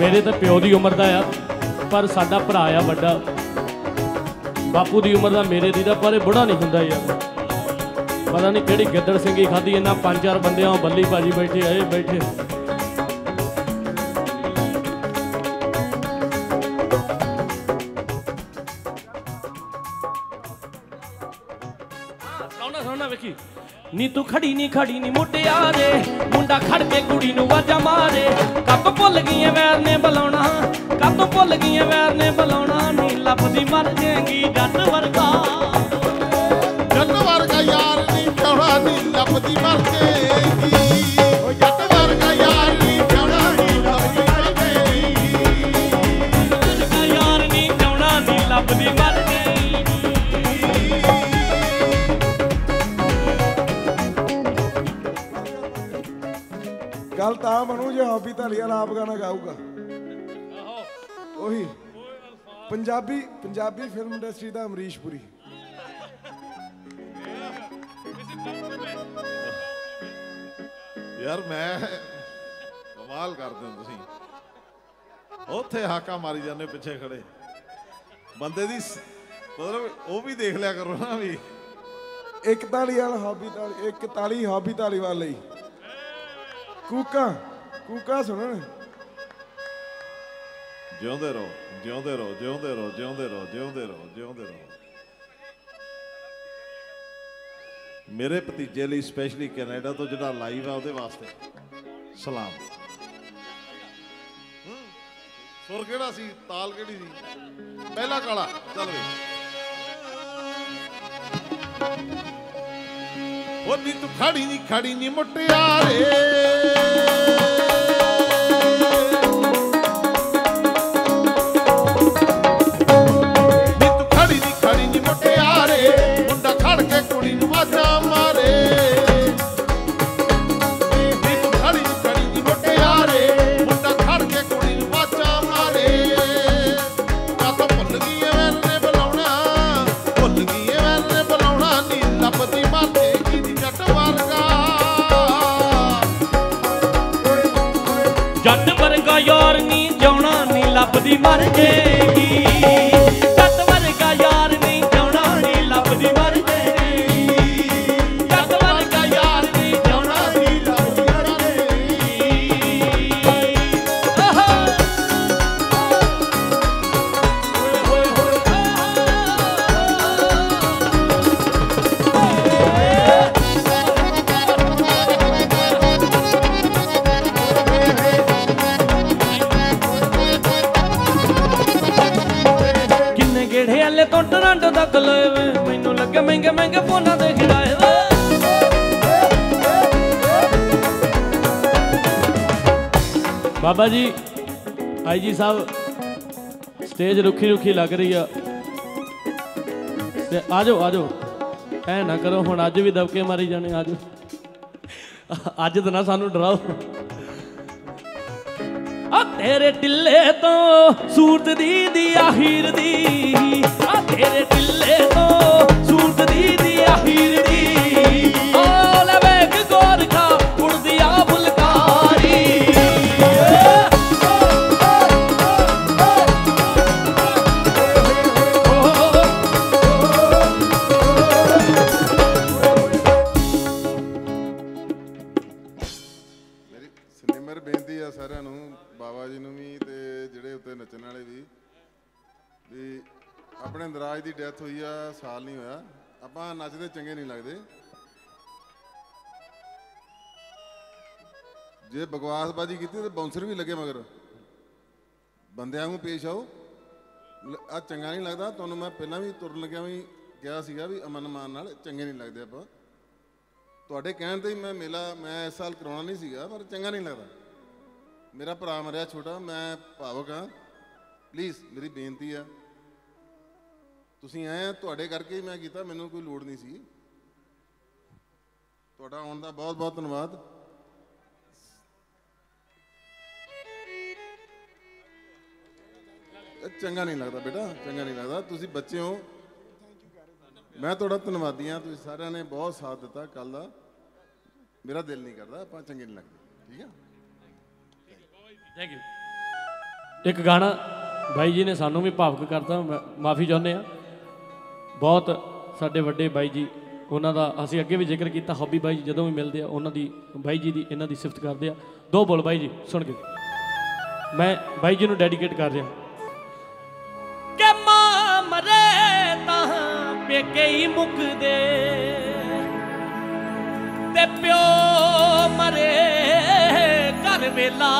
मेरे तो प्यो की उम्र का आ, पर साडा भरा आ वड्डा, बापू की उम्र का मेरे दी दा, पर बुढ़ा नहीं हुंदा यार। पता नहीं किहड़ी गिद्दड़ सिंगी खाधी इन्हां पंज चार बंदियां। बल्ली भाजी बैठे आए बैठे। नी तू खड़ी नी मुटियारे, मुंडा खड़ के कुड़ी नूं वाजा मारे। कब भुल गई वैर ने बुलाउणा, कब भुल गई वैर ने बुलाउणा। नी लभदी मर जाएगी जट वर्गा यार नी प्यारा। नी लभदी मर जाएगी ओ जट वर्गा यार नी प्यारा। नी लभदी मर जाएगी यार नी प्यारा। नी लभदी मर जाएगी। गल तो बनू जो हॉबी धालीवाल आप गाना गाऊगा। वही पंजाबी फिल्म इंडस्ट्री का अमरीश पुरी। यार मैं कमाल करते हो तुसीं उत्थे हाका मारी जाने पिछे खड़े बंदे दी मतलब वो भी देख लिया करो ना भी एक ताली वाल हाबी ताली एक ताली हाबी ताली वाली कूका कूका सुनो जिउंदे रहो जिउंदे रहो जिउंदे रहो जिउंदे रहो जिउंदे रहो जिउंदे रहो मेरे भतीजे लिए स्पैशली कैनेडा तो जो लाइव है वास्ते सलाम सुर केड़ा सी ताल केड़ी सी पहला काला चल ओ नी तू खड़ी नी मुटियारे यार नी जाना नी लपदी मर जाएगी जट वर्गा यार नी जाना नी लपदी मर जाएगी जट वर्गा यार नी जाना नी लपदी मर जाएगी टोरांटो तक लोए मैनू लगे महंगे महंगे फोना दे खिड़ाए बाबा जी आई जी साहब स्टेज रुखी रुखी लग रही है ते आ जाओ ऐ ना करो हुण अज भी दबके मारी जाने आ जाओ अज तो ना सानू डराओ तेरे टिले तो सूरत दी दी आखिर दी तेरे टिले तो सूरत दी दी आखिर दी ओ ले बैग गोरखा उड़ दिया फुलकारी अपने नराज की डेथ हुई है साल नहीं होया आपां नचदे चंगे नहीं लगते जे बकवासबाजी की तो बाउंसर भी लगे मगर बंदे वांगू पेश आओ आ चंगा नहीं लगता तुहानूं मैं पहला भी तुरन लग्या भी कहा सीगा भी अमन मान नाल चंगे नहीं लगते आपां तुहाडे कहण ते ही मैं मेला मैं इस साल करवाना नहीं सीगा पर चंगा नहीं लगता मेरा भरा मरिया छोटा मैं भावुक हाँ प्लीज़ मेरी बेनती है ਤੁਸੀਂ ਆਏ ਤੁਹਾਡੇ ਕਰਕੇ ਹੀ ਮੈਂ ਕੀਤਾ ਮੈਨੂੰ ਕੋਈ ਲੋੜ ਨਹੀਂ ਸੀ ਤੁਹਾਡਾ ਆਉਣ ਦਾ ਬਹੁਤ ਬਹੁਤ ਧੰਨਵਾਦ ਚੰਗਾ ਨਹੀਂ ਲੱਗਦਾ ਬੇਟਾ ਚੰਗਾ ਨਹੀਂ ਲੱਗਦਾ ਤੁਸੀਂ ਬੱਚੇ ਹੋ ਮੈਂ ਤੁਹਾਡਾ ਧੰਨਵਾਦੀ ਹਾਂ ਤੁਸੀਂ ਸਾਰਿਆਂ ਨੇ ਬਹੁਤ ਸਾਥ ਦਿੱਤਾ ਕੱਲ ਦਾ ਮੇਰਾ ਦਿਲ ਨਹੀਂ ਕਰਦਾ ਆਪਾਂ ਚੰਗੇ ਨਹੀਂ ਲੱਗਦੇ ਠੀਕ ਹੈ ਥੈਂਕ ਯੂ ਇੱਕ ਗਾਣਾ भाई जी ने सानू भी भावुक करता माफ़ी चाहते हैं बहुत साढ़े वड्डे भाई जी उन्होंने असी अगे भी जिक्र किया हॉबी भाई जी जो भी मिलते हैं उन्होंने भाई जी की इन्हों की सिफत करते हैं दो बोल भाई जी सुन के मैं भाई जी को डेडिकेट कर रहा के मां मरे तां पेके ही मुकदे ते प्यो मरे घर वेला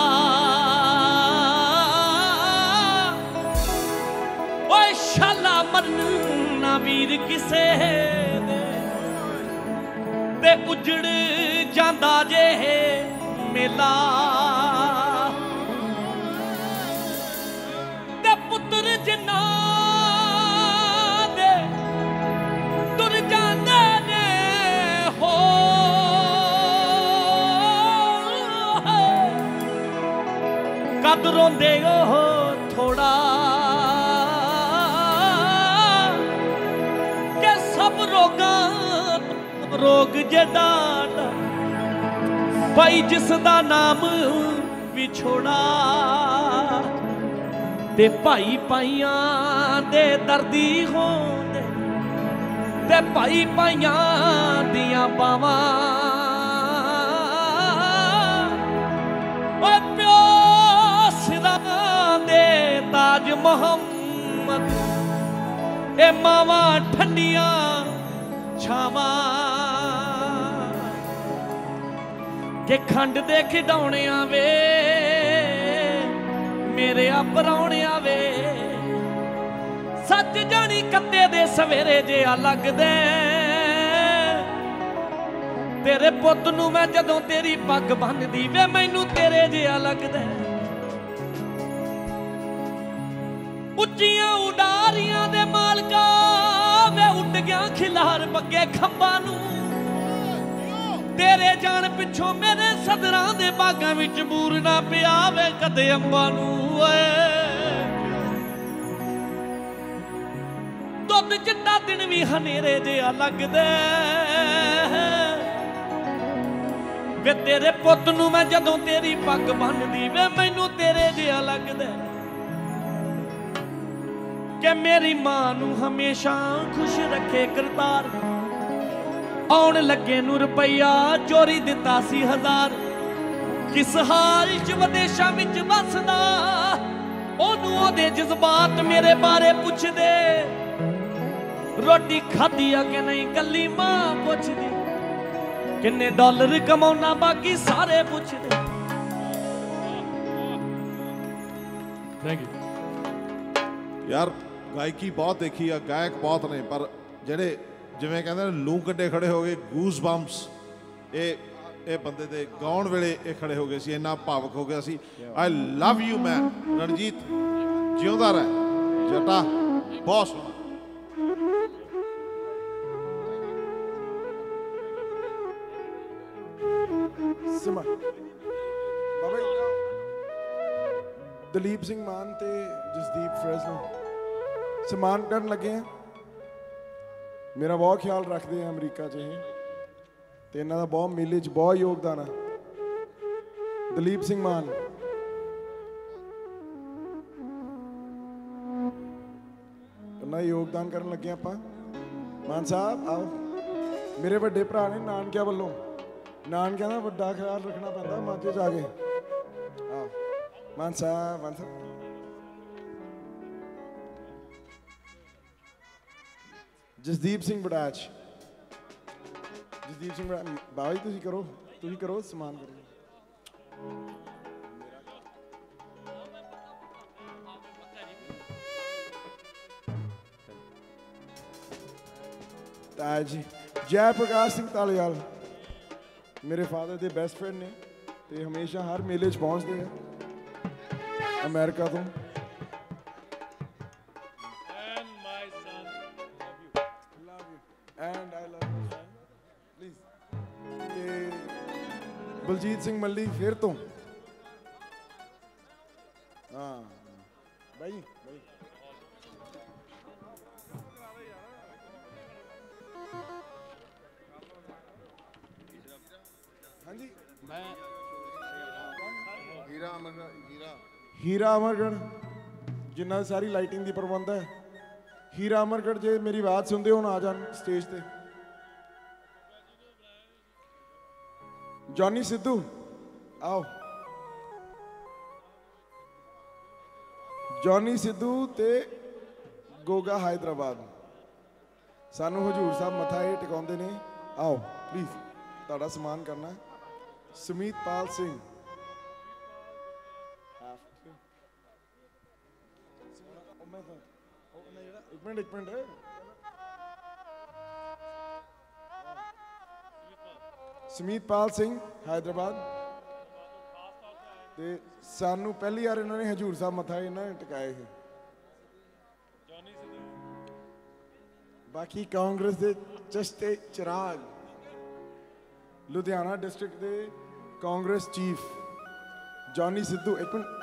शाला मरना वीर किसे ते उजड़ जांदा जे मेला ते पुत्र जिन्ना दे तुर जांदे ने हो कद रोंदे हो थोड़ा रोग जड़ा भाई जिसदा नाम विछोड़ा ते भाई भाइया दे दर्दी हो ते भाई भाइया दिया बावा प्यो सिरा दे ताज मोहम्मद ए मावा ठंडिया छावा जे खंड दे खिडौने वे मेरे अपराने वे सच जानी कत्ते दे सवेरे जे अलग दे तेरे पुत नूं मैं जदों तेरी पग बनदी वे मैनू तेरे जिहा लगदा उच्चियां उडारियां दे मालका वे उड गया खिलार बग्गे खंबा नूं तेरे जान पिछों मेरे सदरां दे बागां विच बूरना पिया वे कदे अंबां नूं दुध चिट्टा दिन वी हनेरे जिहा लगदा वे तेरे पुत नूं मैं जदों तेरी पग बनदी वे मैनू तेरे जिहा लगदा कि मेरी मां नूं हमेशा खुश रखे करतार आउण लगे नूं रुपया चोरी दिता सी हजार किस हाल च विदेशां विच वसदा ओनू ओदे जज्बात मेरे बारे पुछदे रोटी खाधी आ कि नहीं गल्ली मां पुछदी किन्ने डॉलर कमाना बाकी सारे पूछदे थैंक यू यार गायकी बहुत देखी है गायक बहुत ने पर जेडे जिवें कहंदे ने लूं कंडे खड़े हो गए गूस बम्प्स ए बंदे दे गाउण वेले ए खड़े हो गए सी इन्ना भावुक हो गया सी I love you man Ranjit जिउंदा रह जटा बॉस दिलीप सिंह मान ते जसदीप फ्रेजनो सम्मान करन लगे हैं मेरा बहुत ख्याल रखते हैं अमरीका च ते इन्हां दा बहुत मेले च बहुत योगदान है दिलीप सिंह मान इन्ना योगदान करन लगे आपां मान साहब आओ मेरे वड्डे भरा ने नानकिया वल्लों नानकिया दा वड्डा ख्याल रखना पैंदा माते जा के मानसा जसदीप सिंह बड़ाच बाबा जी तुसी करो सम्मान करो ताज जी जय प्रकाश सिंह तालियाल मेरे फादर के बेस्ट फ्रेंड ने ते हमेशा हर मेले च पहुँचते हैं अमेरिका तो बलजीत सिंह मल्ली फिर तो हाँ भाई हाँ जी मैं हीरा अमरगढ़ जिन्ना सारी लाइटिंग की प्रबंध है हीरा अमरगढ़ जे मेरी आवाज सुनते हो आ जान स्टेज पे जॉनी सिद्धू आओ जॉनी सिद्धू ते गोगा हैदराबाद सानू हजूर साहब मथा ये टिकाउंदे ने आओ प्लीज तुहाडा सम्मान करना समीत पाल सिंह एक मिनट है समीत पाल सिंह हैदराबाद ते सानू पहली बार इन्होंने हजूर साहब मथा इन्होंने टिकाए है बाकी कांग्रेस के चश्ते चिराग लुधियाना डिस्ट्रिक्ट के कांग्रेस चीफ जॉनी सिद्धू एक मिनट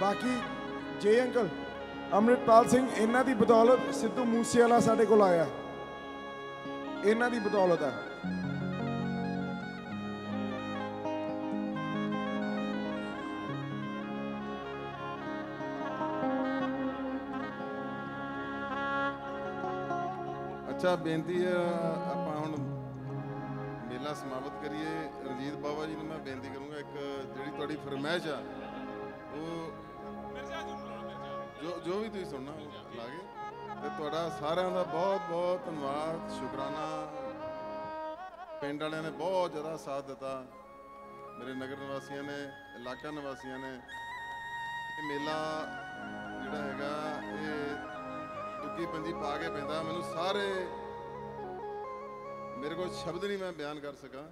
बाकी जे अंकल अमृत पाल सिंह इन्हों की बदौलत सिद्धू मूसेवाला साढ़े को आया, इन्हों की बदौलत है। अच्छा बेनती है आप हम मेला समाप्त करिए। रंजीत बावा जी ने मैं बेनती करूँगा एक जी थोड़ी फरमाइश आ जो जो भी तुम सुनना लागे तो थोड़ा सारे का बहुत बहुत धन्यवाद शुकराना। पिंड वाले ने बहुत ज़्यादा साथ दिता, मेरे नगर निवासियों ने, इलाका निवासियों ने। ये मेला जोड़ा हैगा ये दुखी पंजी पा के पैदा मैं सारे मेरे को शब्द नहीं मैं बयान कर सका।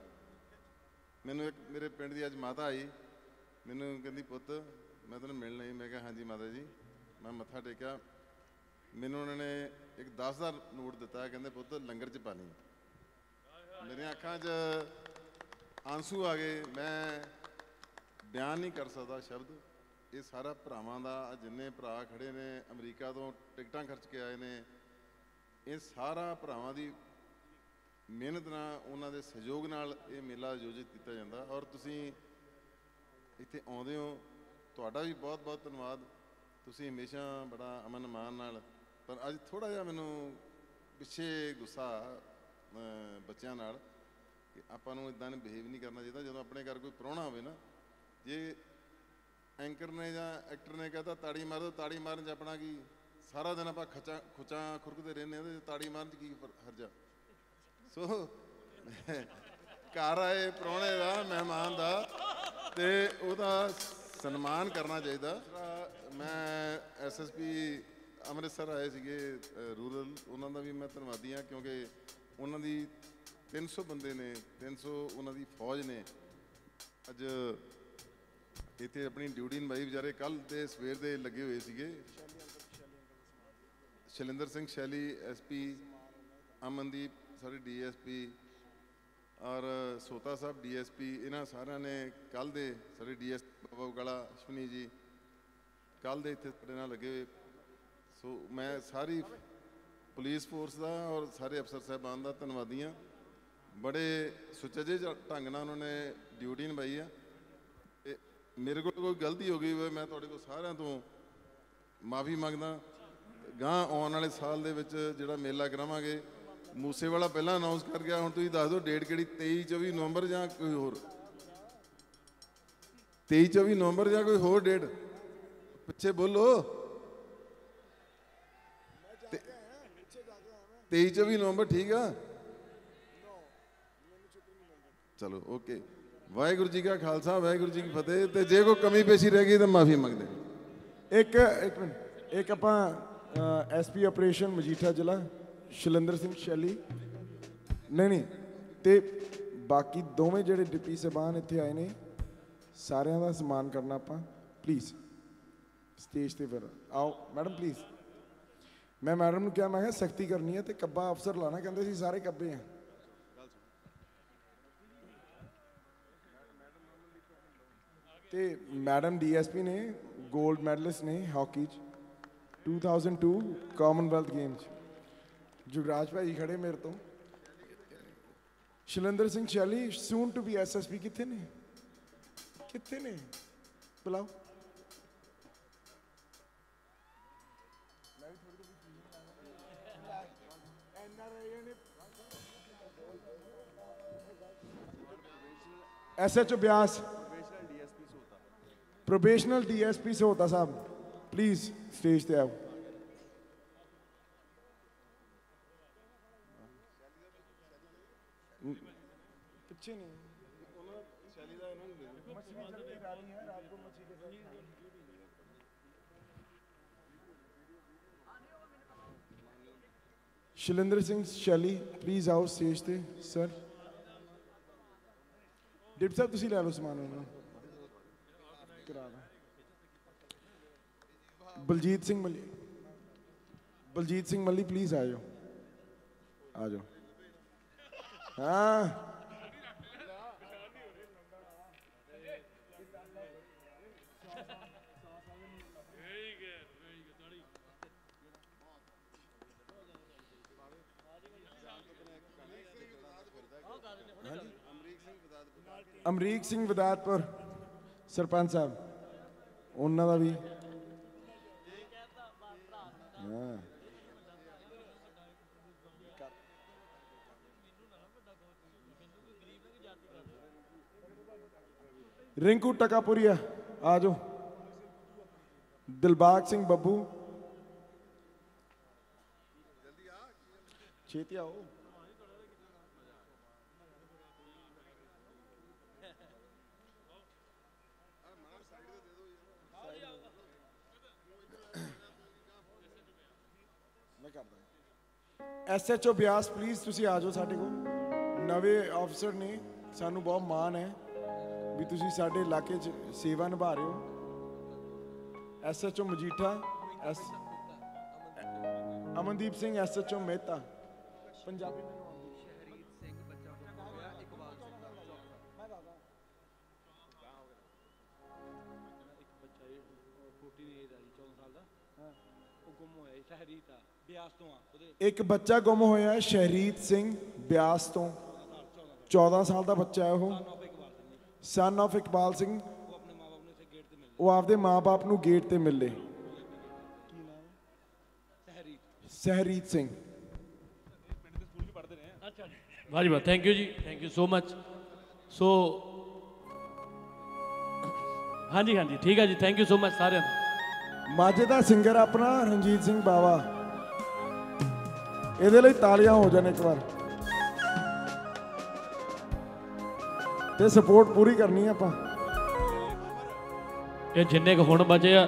मैनू एक मेरे पिंड की अज माता आई, मैनू कहती पुत मैं तेन मिलना ही, मैं कहा हाँ जी माता जी। मैं मत्था टेकिया, मैनू उन्होंने एक 10,000 नोट दिता, कहते पुत लंगर च पानी। मेरी अखां च आंसू आ गए, मैं बयान नहीं कर सकता शब्द। ये सारा भरावां दा, जिन्ने भरा खड़े ने अमरीका तो टिकटां खर्च के आए ने, ये सारा भरावां दी मेहनत नाल उन्हां दे सहयोग नाल ये मेला आयोजित किया जाता। और तुसीं इत्थे आउंदे हो, तुहाडा भी बहुत बहुत धन्नवाद। तुसीं हमेशा बड़ा अमन मान नाल, पर अज थोड़ा जिहा मैनूं पिछे गुस्सा बच्चों नाल कि आपां नूं इदां बिहेव नहीं करना चाहिए। जदों अपने घर कोई प्राहुणा होवे ना, जे एंकर ने जां एक्टर ने कहता ताड़ी मार दो, ताड़ी मारन च अपना की, सारा दिन आपां खुचा खुरकते रहने ते ताड़ी मारन च की हर्जा। सो घर आए प्राहुणे का, मेहमान का, ते उहदा सन्मान करना चाहिए। मैं SSP अमृतसर आए थे रूरल, उन्होंने भी मैं धन्यवादी हाँ, क्योंकि उन्होंने 300 बंदे ने, 300 उन्होंने फौज ने अज इतने अपनी ड्यूटी निभाई। बेचारे कल के सवेर के लगे हुए थे। शैलेंद्र सिंह शैली SP, अमनदीप साढ़े DSP और सोता साहब DSP, इन्ह सारे ने कल के साढ़े DSP गला अश्वनी जी कल दे इतने लगे हुए। सो मैं सारी पुलिस फोर्स का और सारे अफसर साहबान का धन्नवादी हाँ, बड़े सुचजे ढंग नाल उन्होंने ड्यूटी निभाई है। मेरे को कोई गलती हो गई हो, मैं तुहाडे को सारिआं तो माफ़ी मंगदा। गांह आने वाले साल दे विच जिहड़ा मेला करावांगे, मूसेवाला पहला अनाउंस कर गया, हुण तुसीं दस दो डेट किहड़ी, 23-24 नवंबर जां कोई होर, 23-24 नवंबर जां कोई होर डेट पिछे बोलो। 23-24 नवंबर ठीक है। चलो ओके, वाहेगुरु जी का खालसा, वाहेगुरु जी की फतेह। तो जे कोई कमी पेशी रह गई तो माफी मंगते। एक अपना SP ऑपरेशन मजीठा जिला शैलेंद्र सिंह शैली नहीं तो बाकी दोवें जिहड़े डिप्टी साहबान इत्थे आए ने सारिआं दा सम्मान करना आपां प्लीज़ स्टेज से। फिर आओ मैडम प्लीज़, मैं मैडम ने क्या मैं सख्ती करनी है तो कब्बा अफसर लाना, कहते सी सारे कब्बे हैं। तो मैडम DSP ने गोल्ड मैडलिस्ट ने हॉकी 2002 कॉमनवेल्थ गेम्स। जुगराज भाई खड़े मेरे तो। Shailendra Singh Shaily soon to B SSP कितने ने, कितने ने बुलाओ। SHO ब्यास प्रोबेशनल DSP से होता साहब प्लीज स्टेज पे आओ। पीछे नहीं शैलेंद्र सिंह शैली प्लीज आओ स्टेज पे। सर डिप्टी साहब तुम लै लो समान। बलजीत सिंह मल्ली प्लीज आ जाओ, आ जाओ। हाँ ਅਮਰੀਕ ਸਿੰਘ ਵਿਦਾਤਪੁਰ सरपंच साहब उन्होंने भी रिंकू टकापुरिया आ जाओ दिलबाग सिंह बब्बू छेती आओ SHO ब्यास प्लीज़ तुसी आ जाओ साडे कोल नवे अफसर ने सानू बहुत माण है भी तुसी साडे इलाके च सेवा निभा रहे हो SHO मजीठा अमनदीप सिंह SHO मेहता पंजाबी एक बच्चा गुम होया है शहरीत सिंह ब्यास तो 14 साल का बच्चा है वह सन ऑफ इकबाल सिंह वो आपके माँ बाप को गेट पर मिले सहरीत सिंह वाह जी वाह thank you so much so हाँ जी ठीक है जी थैंक यू सो मच सारे माझे का सिंगर अपना रणजीत सिंह बावा इहदे लई तालियां हो जाने एक बार ते सपोर्ट पूरी करनी है आपां ये जिन्ने क हुण बचे आ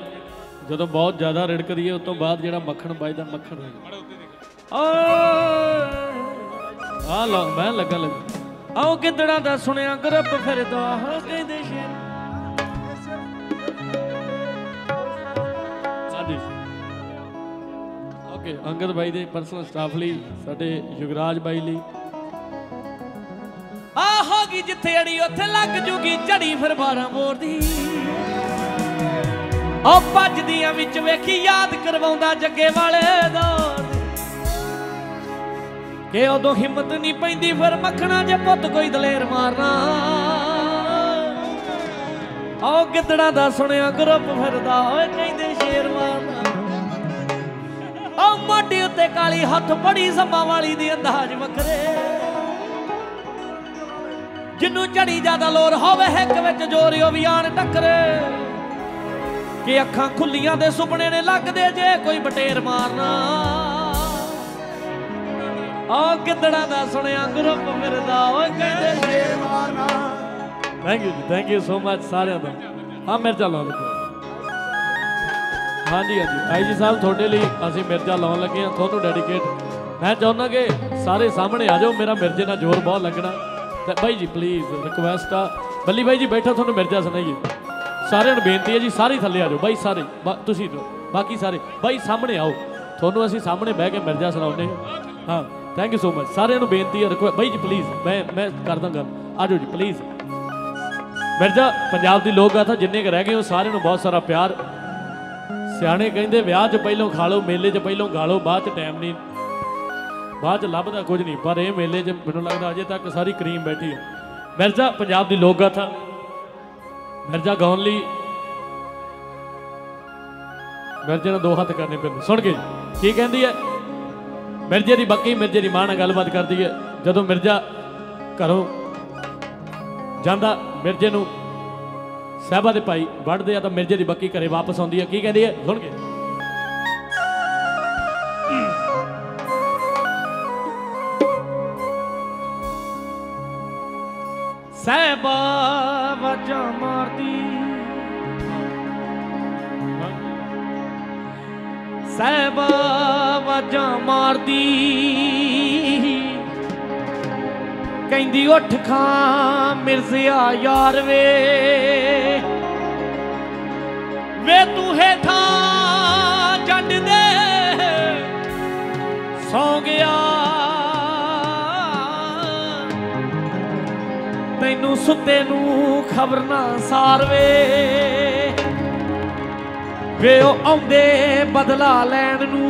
जदों बहुत ज़्यादा रिड़कदी है उस तो बाद जिहड़ा मक्खण बचदा मक्खण आ लो मैं लगा लगा आओ किदड़ा दा सुनिया गरप फिरदा हां कहंदे शेर अंगद भाई दे पर्सनल स्टाफ ली साडे युगराज भाई ली आ होगी जिथे अड़ी उथे लग जूगी झड़ी फिर 12 मोर दी ओ भजदियां विच वेखी याद करवाउंदा जग्गे वाले दौर के उदों हिम्मत नहीं पैंदी फिर मखना जे पुत कोई दलेर मारना ओ गिदड़ा दा सुनिया ग्रुप फिरदा ओए कहंदे शेर मारना मोढे उत्ते काली हथ बड़ी समा वाली दी अंदाज वखरे जिन्नू झड़ी ज्यादा लोर होवे हिक विच जोर ओ वी आण टकरे कि अखां खुलियां दे सुपने ने लगदे जे कोई बटेर मारना आ किदड़ा दा सुनिया ग्रुप फिरदा ओए कहंदे शेर मारना थैंक यू सो मच सारियां दा हां मेरे चलो हाँ जी हाँ जी आई जी साहब थोड़े लिए असं मिर्जा लाने लगे हैं थोड़ा डेडिकेट मैं चाहना कि सारे सामने आ जाओ मेरा मिर्जे का जोर बहुत लगना भाई जी प्लीज़ रिक्वेस्ट आ बली भाई जी बैठा थोड़ा मिर्जा सुनाइए सारे बेनती है जी सारे थले आ जाओ भाई सारे बाकी सारे भाई सामने आओ थोनों असी सामने बह के मिर्जा सुनाने हाँ थैंक यू सो मच सारे बेनती है रिक्वेस्ट भाई जी प्लीज़ मैं कर दा गल आ जाओ जी प्लीज़ मिर्जा पंजाब की लोक गाथा जिन्ने के रह गए हो सारे बहुत सारा प्यार सियाने कहिंदे विआह च पहलों खा लो मेले च पहलों गा लो बाद च टाइम नहीं बाद च लभदा कुछ नहीं पर यह मेले च मैनूं लगदा अजे तक सारी करीम बैठी है मिर्जा पंजाब की लोक गाथा मिर्जा गाउण लई मिर्जे ने 2 हत्थ करने पैंदे सुण के की कहिंदी है मिर्जे की बक्की मिर्जे की मां नाल गलबात करदी है जदों मिर्जा घरों जांदा मिर्जे नूं साहिबा दे भाई वढ़दे आ तां मिर्जे दी बक्की घरे वापस आउंदी है की कहंदी है सुण के साहिबा वजा मारदी साहिबा वजा मारदी कहंदी उठ खा मिर्जिया यार वे तू हेठा जंड दे सौ गया तैनू सुते नू खबर ना सार वे ओ आउंदे बदला लैन नू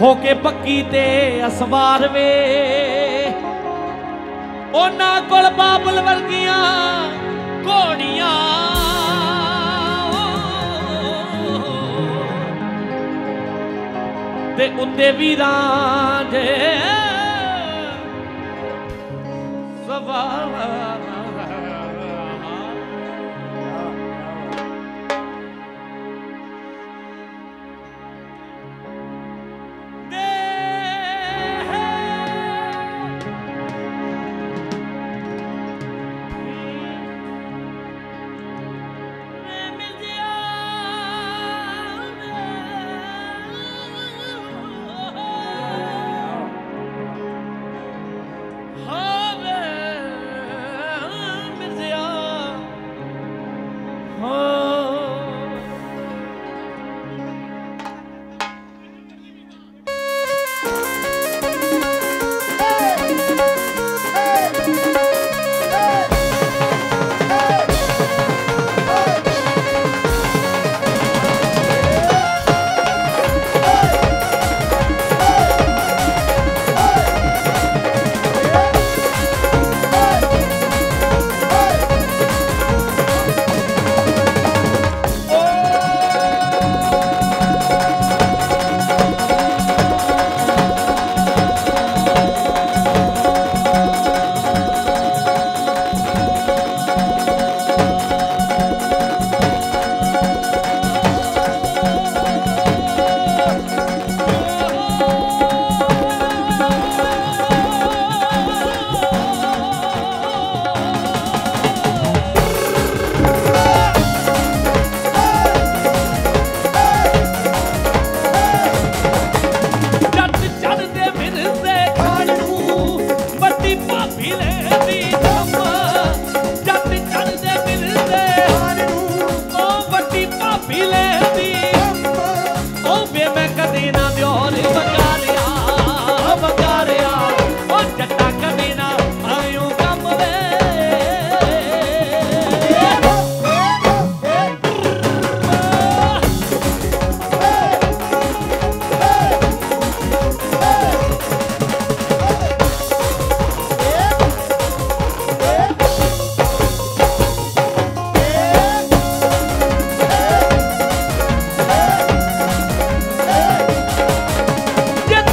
होके पक्की ते असवार वे ओना कोल बाबल वर्गियां घोड़ियां ते उत्ते वीरां दे सवार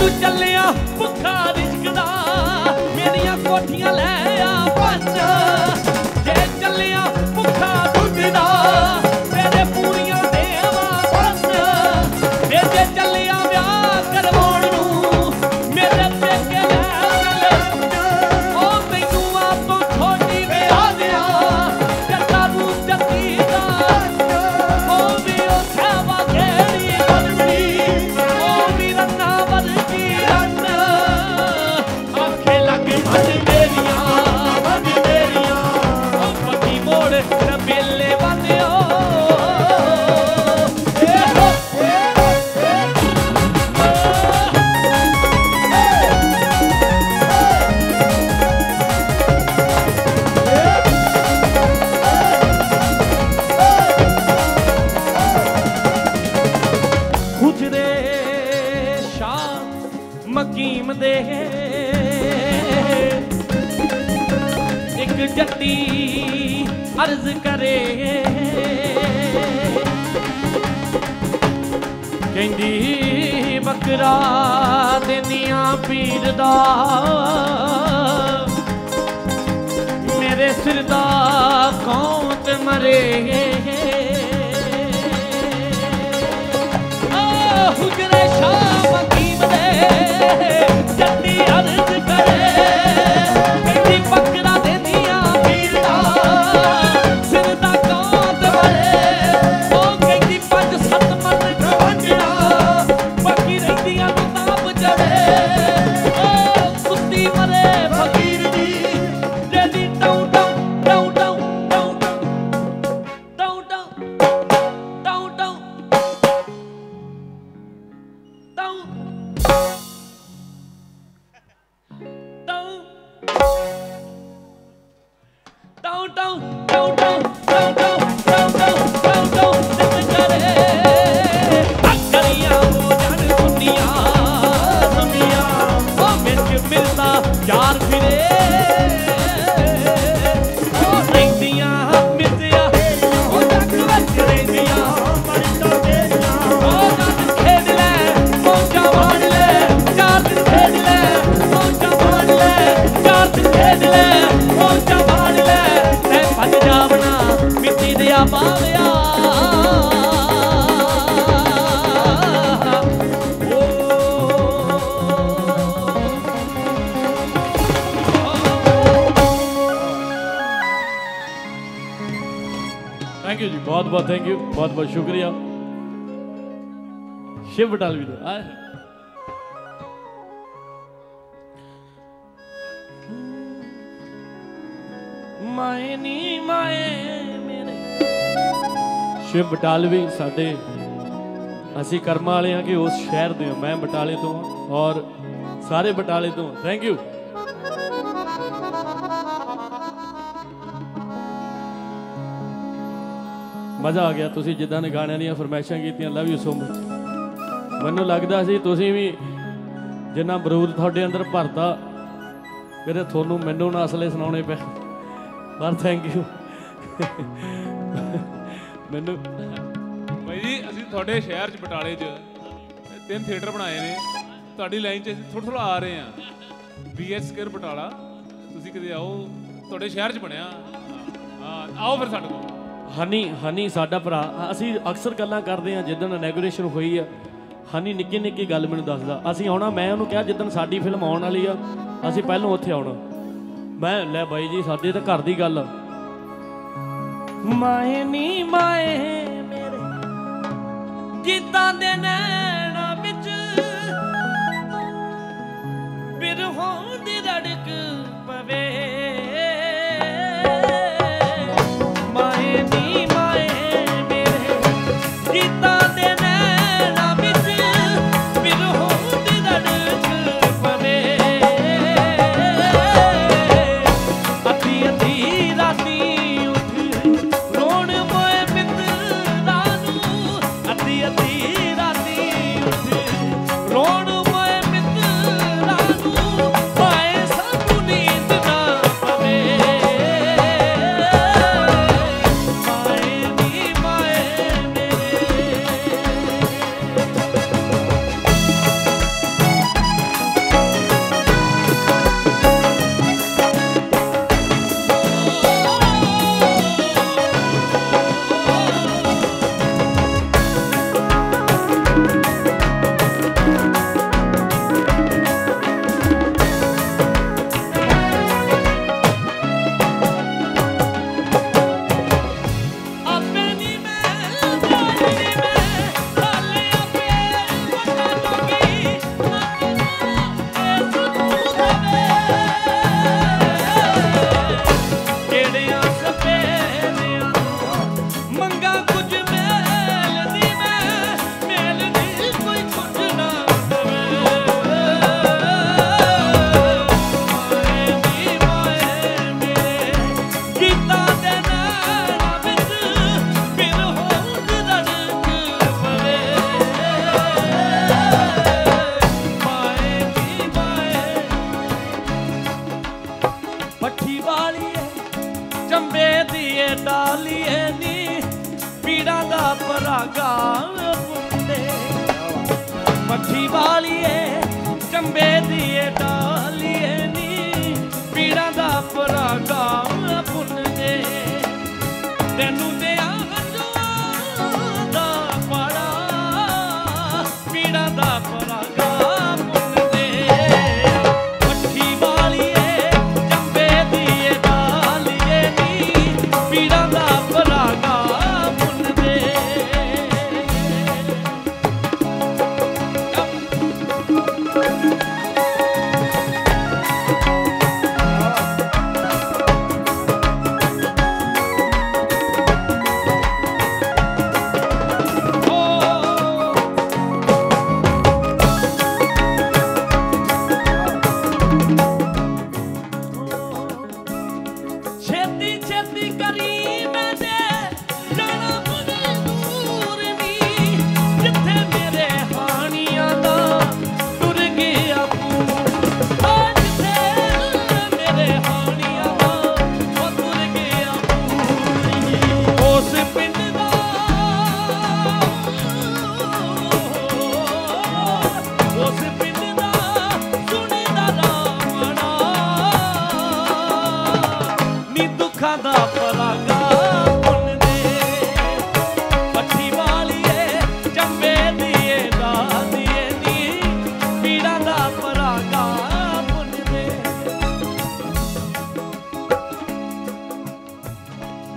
Agariya ho jaan duniya thank you ji, बहुत बहुत थैंक यू, बहुत बहुत शुक्रिया। शिव बटालवी दो आए। माए नी माए मेरे शिव बटालवी साडे असी कर्मा वाले हाँ कि उस शहर दे, मैं बटाले तो हाँ और सारे बटाले तो हाँ। Thank you. मज़ा आ गया, तुसी जिदा ने गाने दियां फरमाइशां कीतियां, लव यू सो मच। मैनूं लगदा सी तुसी भी जिन्ना बरूद तुहाडे अंदर भरता मेरे थोनू मैनूं ना असले सुनाने पे, पर थैंक यू। मैनूं भाई जी असीं तुहाडे शहर च बटाले च 3 थिएटर बनाए ने, तुहाडी लाइन च थोड़ा थोड़ा आ रहे हैं। BH² बटाला तुसी कदे आओ, तुहाडे शहर च बणिया, आओ फिर साडे कोल। हनी हनी साडा भरा, असी अक्सर गल्लां करदे हां। जिदन इनैगुरेशन होई आ हनी निक्की निक्की गल मैनूं दसदा, असी आउणा। मैं उहनूं कहा जिदन साडी फिल्म आउण वाली आ असी पहलों उत्थे आउणा। मैं लै बाई जी साडे तां घर दी गल। माए नी माए मेरे गीतां दे नैणां विच बिरहों दी धड़क पवे।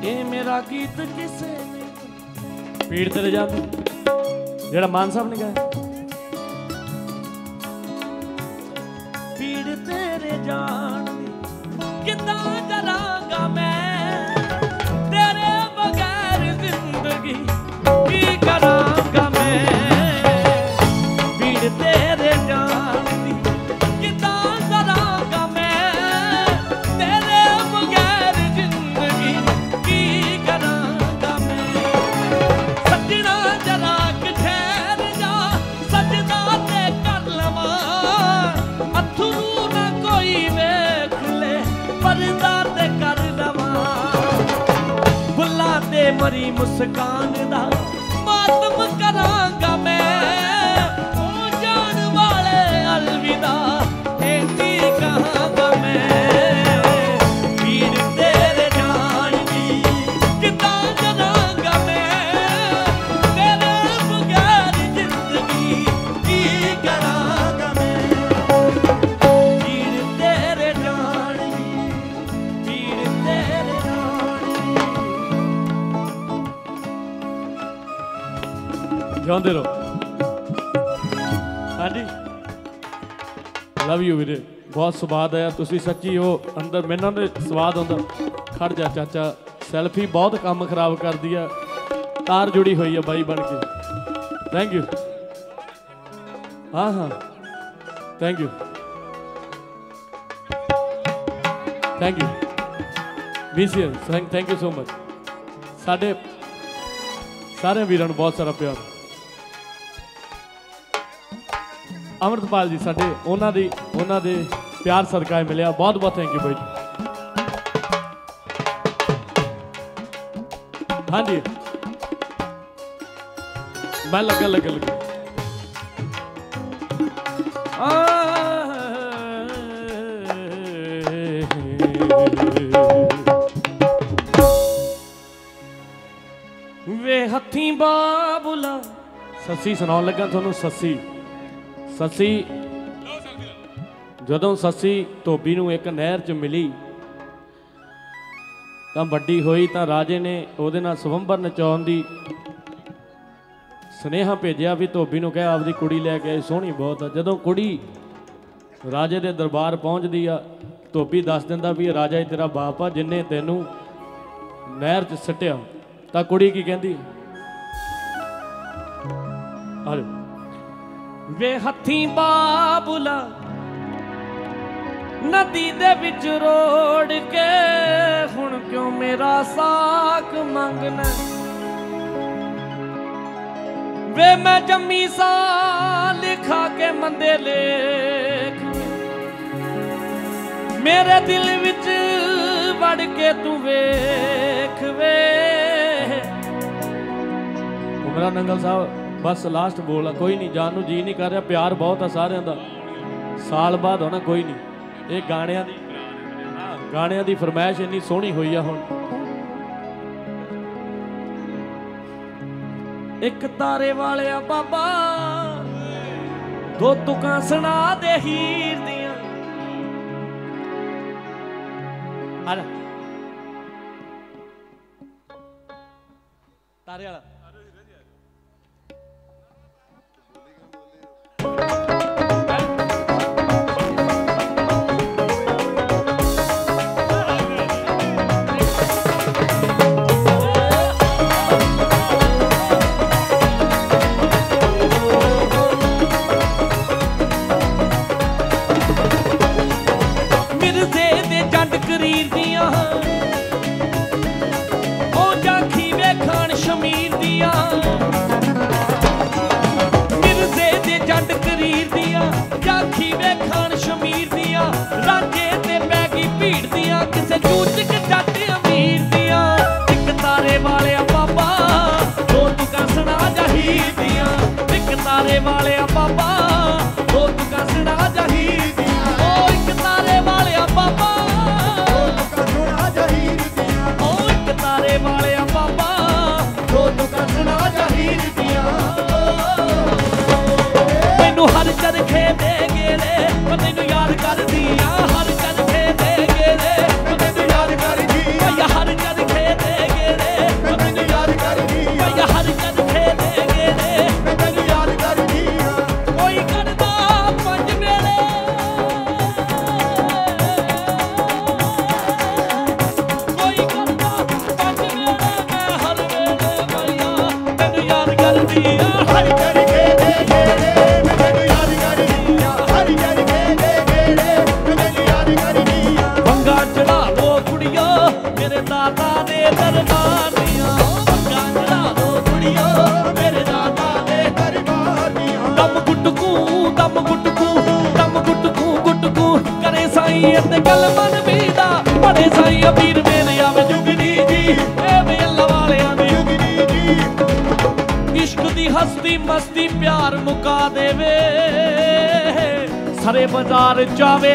ये मेरा गीत किसे ने पीड़ तेरे जादू जेड़ा मान साहब ने गाया पीड़ तेरे जान कितना जलांगा मैं तेरे बगैर जिंदगी की करांगा मैं पीड़ तेरे जान मरी मुस्कान दा मातम करांगा मैं ओ जान वाले अलविदा ऐसी कहांगा मैं पीर तेरे जान दी कितना जलांगा मैं तेरे बगैर जिंदगी की करांगा मैं पीर तेरे जान दी पीर तेरे जानते रहो हाँ जी लव यू वीरे बहुत स्वाद आया तुसी सच्ची हो अंदर मैनों ने स्वाद आता खड़ जा चाचा सैल्फी बहुत काम खराब कर दिया तार जुड़ी हुई है बाई बन के थैंक यू हाँ हाँ thank you thank you BCL thank you so much साढ़े सारे वीरों बहुत सारा प्यार अमृतपाल जी साढ़े उन्होंने प्यार सरकार मिले बहुत बहुत थैंक यू भाई जी हाँ जी मैं लगा लगा लगा वे हथी बाबुला ससी सुना लगा थोनू ससी ससी जदों ससी धोबी नूं एक नहर च मिली तां वड्डी होई तां राजे ने उहदे नाल स्वंबर नचाउण दी सुनेहा भेजिया भी धोबी नूं कह आपदी कुड़ी लैके आई सोहणी बहुत आ जदों कुड़ी राजे दे दरबार पहुंचदी आ धोबी दस दिंदा भी राजा ही तेरा बाप आ जिन्ने तैनूं नहर च सट्टिया तां कुड़ी की कहंदी आ वे हथी बाबुला नदी दे विच रोड़ के हुण क्यों मेरा साक मंगना वे मैं जम्मी सा लिखा के मंदे लेख मेरे दिल विच वड़ के तू वेख वे उमरा नंगल साहब बस लास्ट बोला कोई नहीं जानू जी नहीं कर रहा प्यार बहुत है सारे का साल बाद होना कोई नहीं ये गाणिया की फरमाइश इन्नी सोहनी हुई है हुण एक तारे वाले बाबा दो तुकां सुना दे हीर दियां तारे वाला हर कर दिया हर कर दे गेरे तू याद कर दी मेरे दादा ने दरबारियां गांजला दो कुड़ियों मेरे दादा ने दरबारियां दम गुटकू गुटकू करे साईं ते गल मन बीदा बड़े साईं अबीर मेरे आवे जुगनी जी ए वे अल्लाह वाले आवे जुगनी जी इश्क दी हस्ती मस्ती प्यार मुका देवे हरे बाजार जावे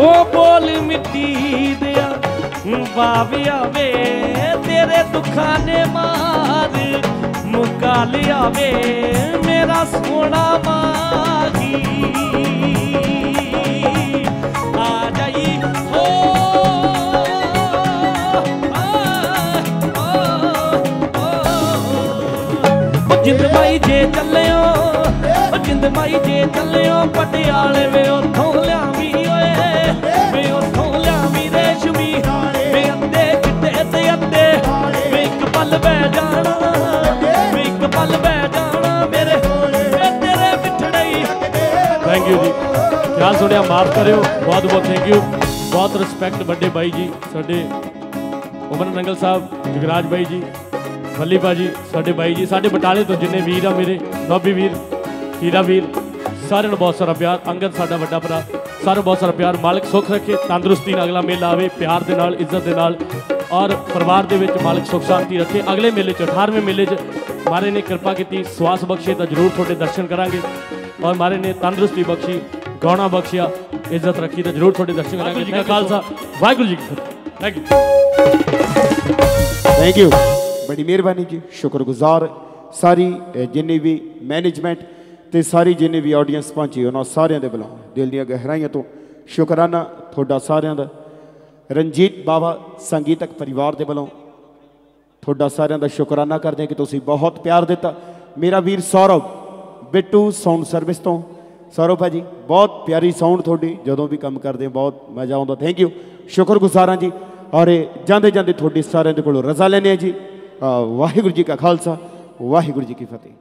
ओ बोल मिट्टी दिया बाविया वे तेरे दुखा ने मार मुका लिया वे मेरा सोना मागी आ जाई ओ जिंद माई जे चले जिंद माई जे चले पटियाले वे उथों लियावी वे उथों लियावी रेशमी वे अद्धे चिट्टे ते अद्धे वे इक पल बह जाना वे इक पल बह जाना मेरे तेरे बिठड़े थैंक यू जी ख्याल सुनिया माफ करो बहुत बहुत थैंक यू बहुत रिस्पैक्ट बड़े भाई जी साढ़े उमरा नंगल साहब जगराज भाई जी मल्ली भाजी साढ़े भाई जी साढ़े बटाले तो जिन्हें वीर आ मेरे नौबी वीर हीरा वीर सारे बहुत सारा प्यार अंगद साडा वड्डा भरा सारे बहुत सारा प्यार मालिक सुख रखे तंदुरुस्ती अगला मेला आवे प्यार दे नाल इज्जत दे नाल और परिवार दे विच मालिक सुख शांति रखे। अगले मेले 18वें मेले च मारे ने कृपा की स्वास बख्शे तो जरूर थोड़े दर्शन करांगे और मारे ने तंदुरुस्ती बख्शी गौणा बख्शिया इज्जत रखी तो जरूर थोड़े दर्शन करांगे। जी का खालसा वाहिगुरू जी की फतेह। थैंक यू बड़ी मेहरबानी जी शुक्रगुजार सारी जिन्नी भी मैनेजमेंट तो सारी जिन्हें भी ऑडियंस पहुँची उन्होंने सारे के बुलाओ दिल दियाँ गहराइयां तो शुकराना थोड़ा सारिया का रंजीत बावा संगीतक परिवार के बुलाओ थोड़ा सारिया का शुकराना करते कि तुसीं बहुत प्यार दिता। मेरा वीर सौरभ बिट्टू साउंड सर्विस तो सौरभ भाजी बहुत प्यारी साउंड थोड़ी जदों भी काम करते बहुत मजा आता थैंक यू शुक्रगुजार हाँ जी और जाते जाते थोड़ी सारे को रजा लेने जी वाहिगुरू जी का खालसा वाहिगुरू जी की फतेह।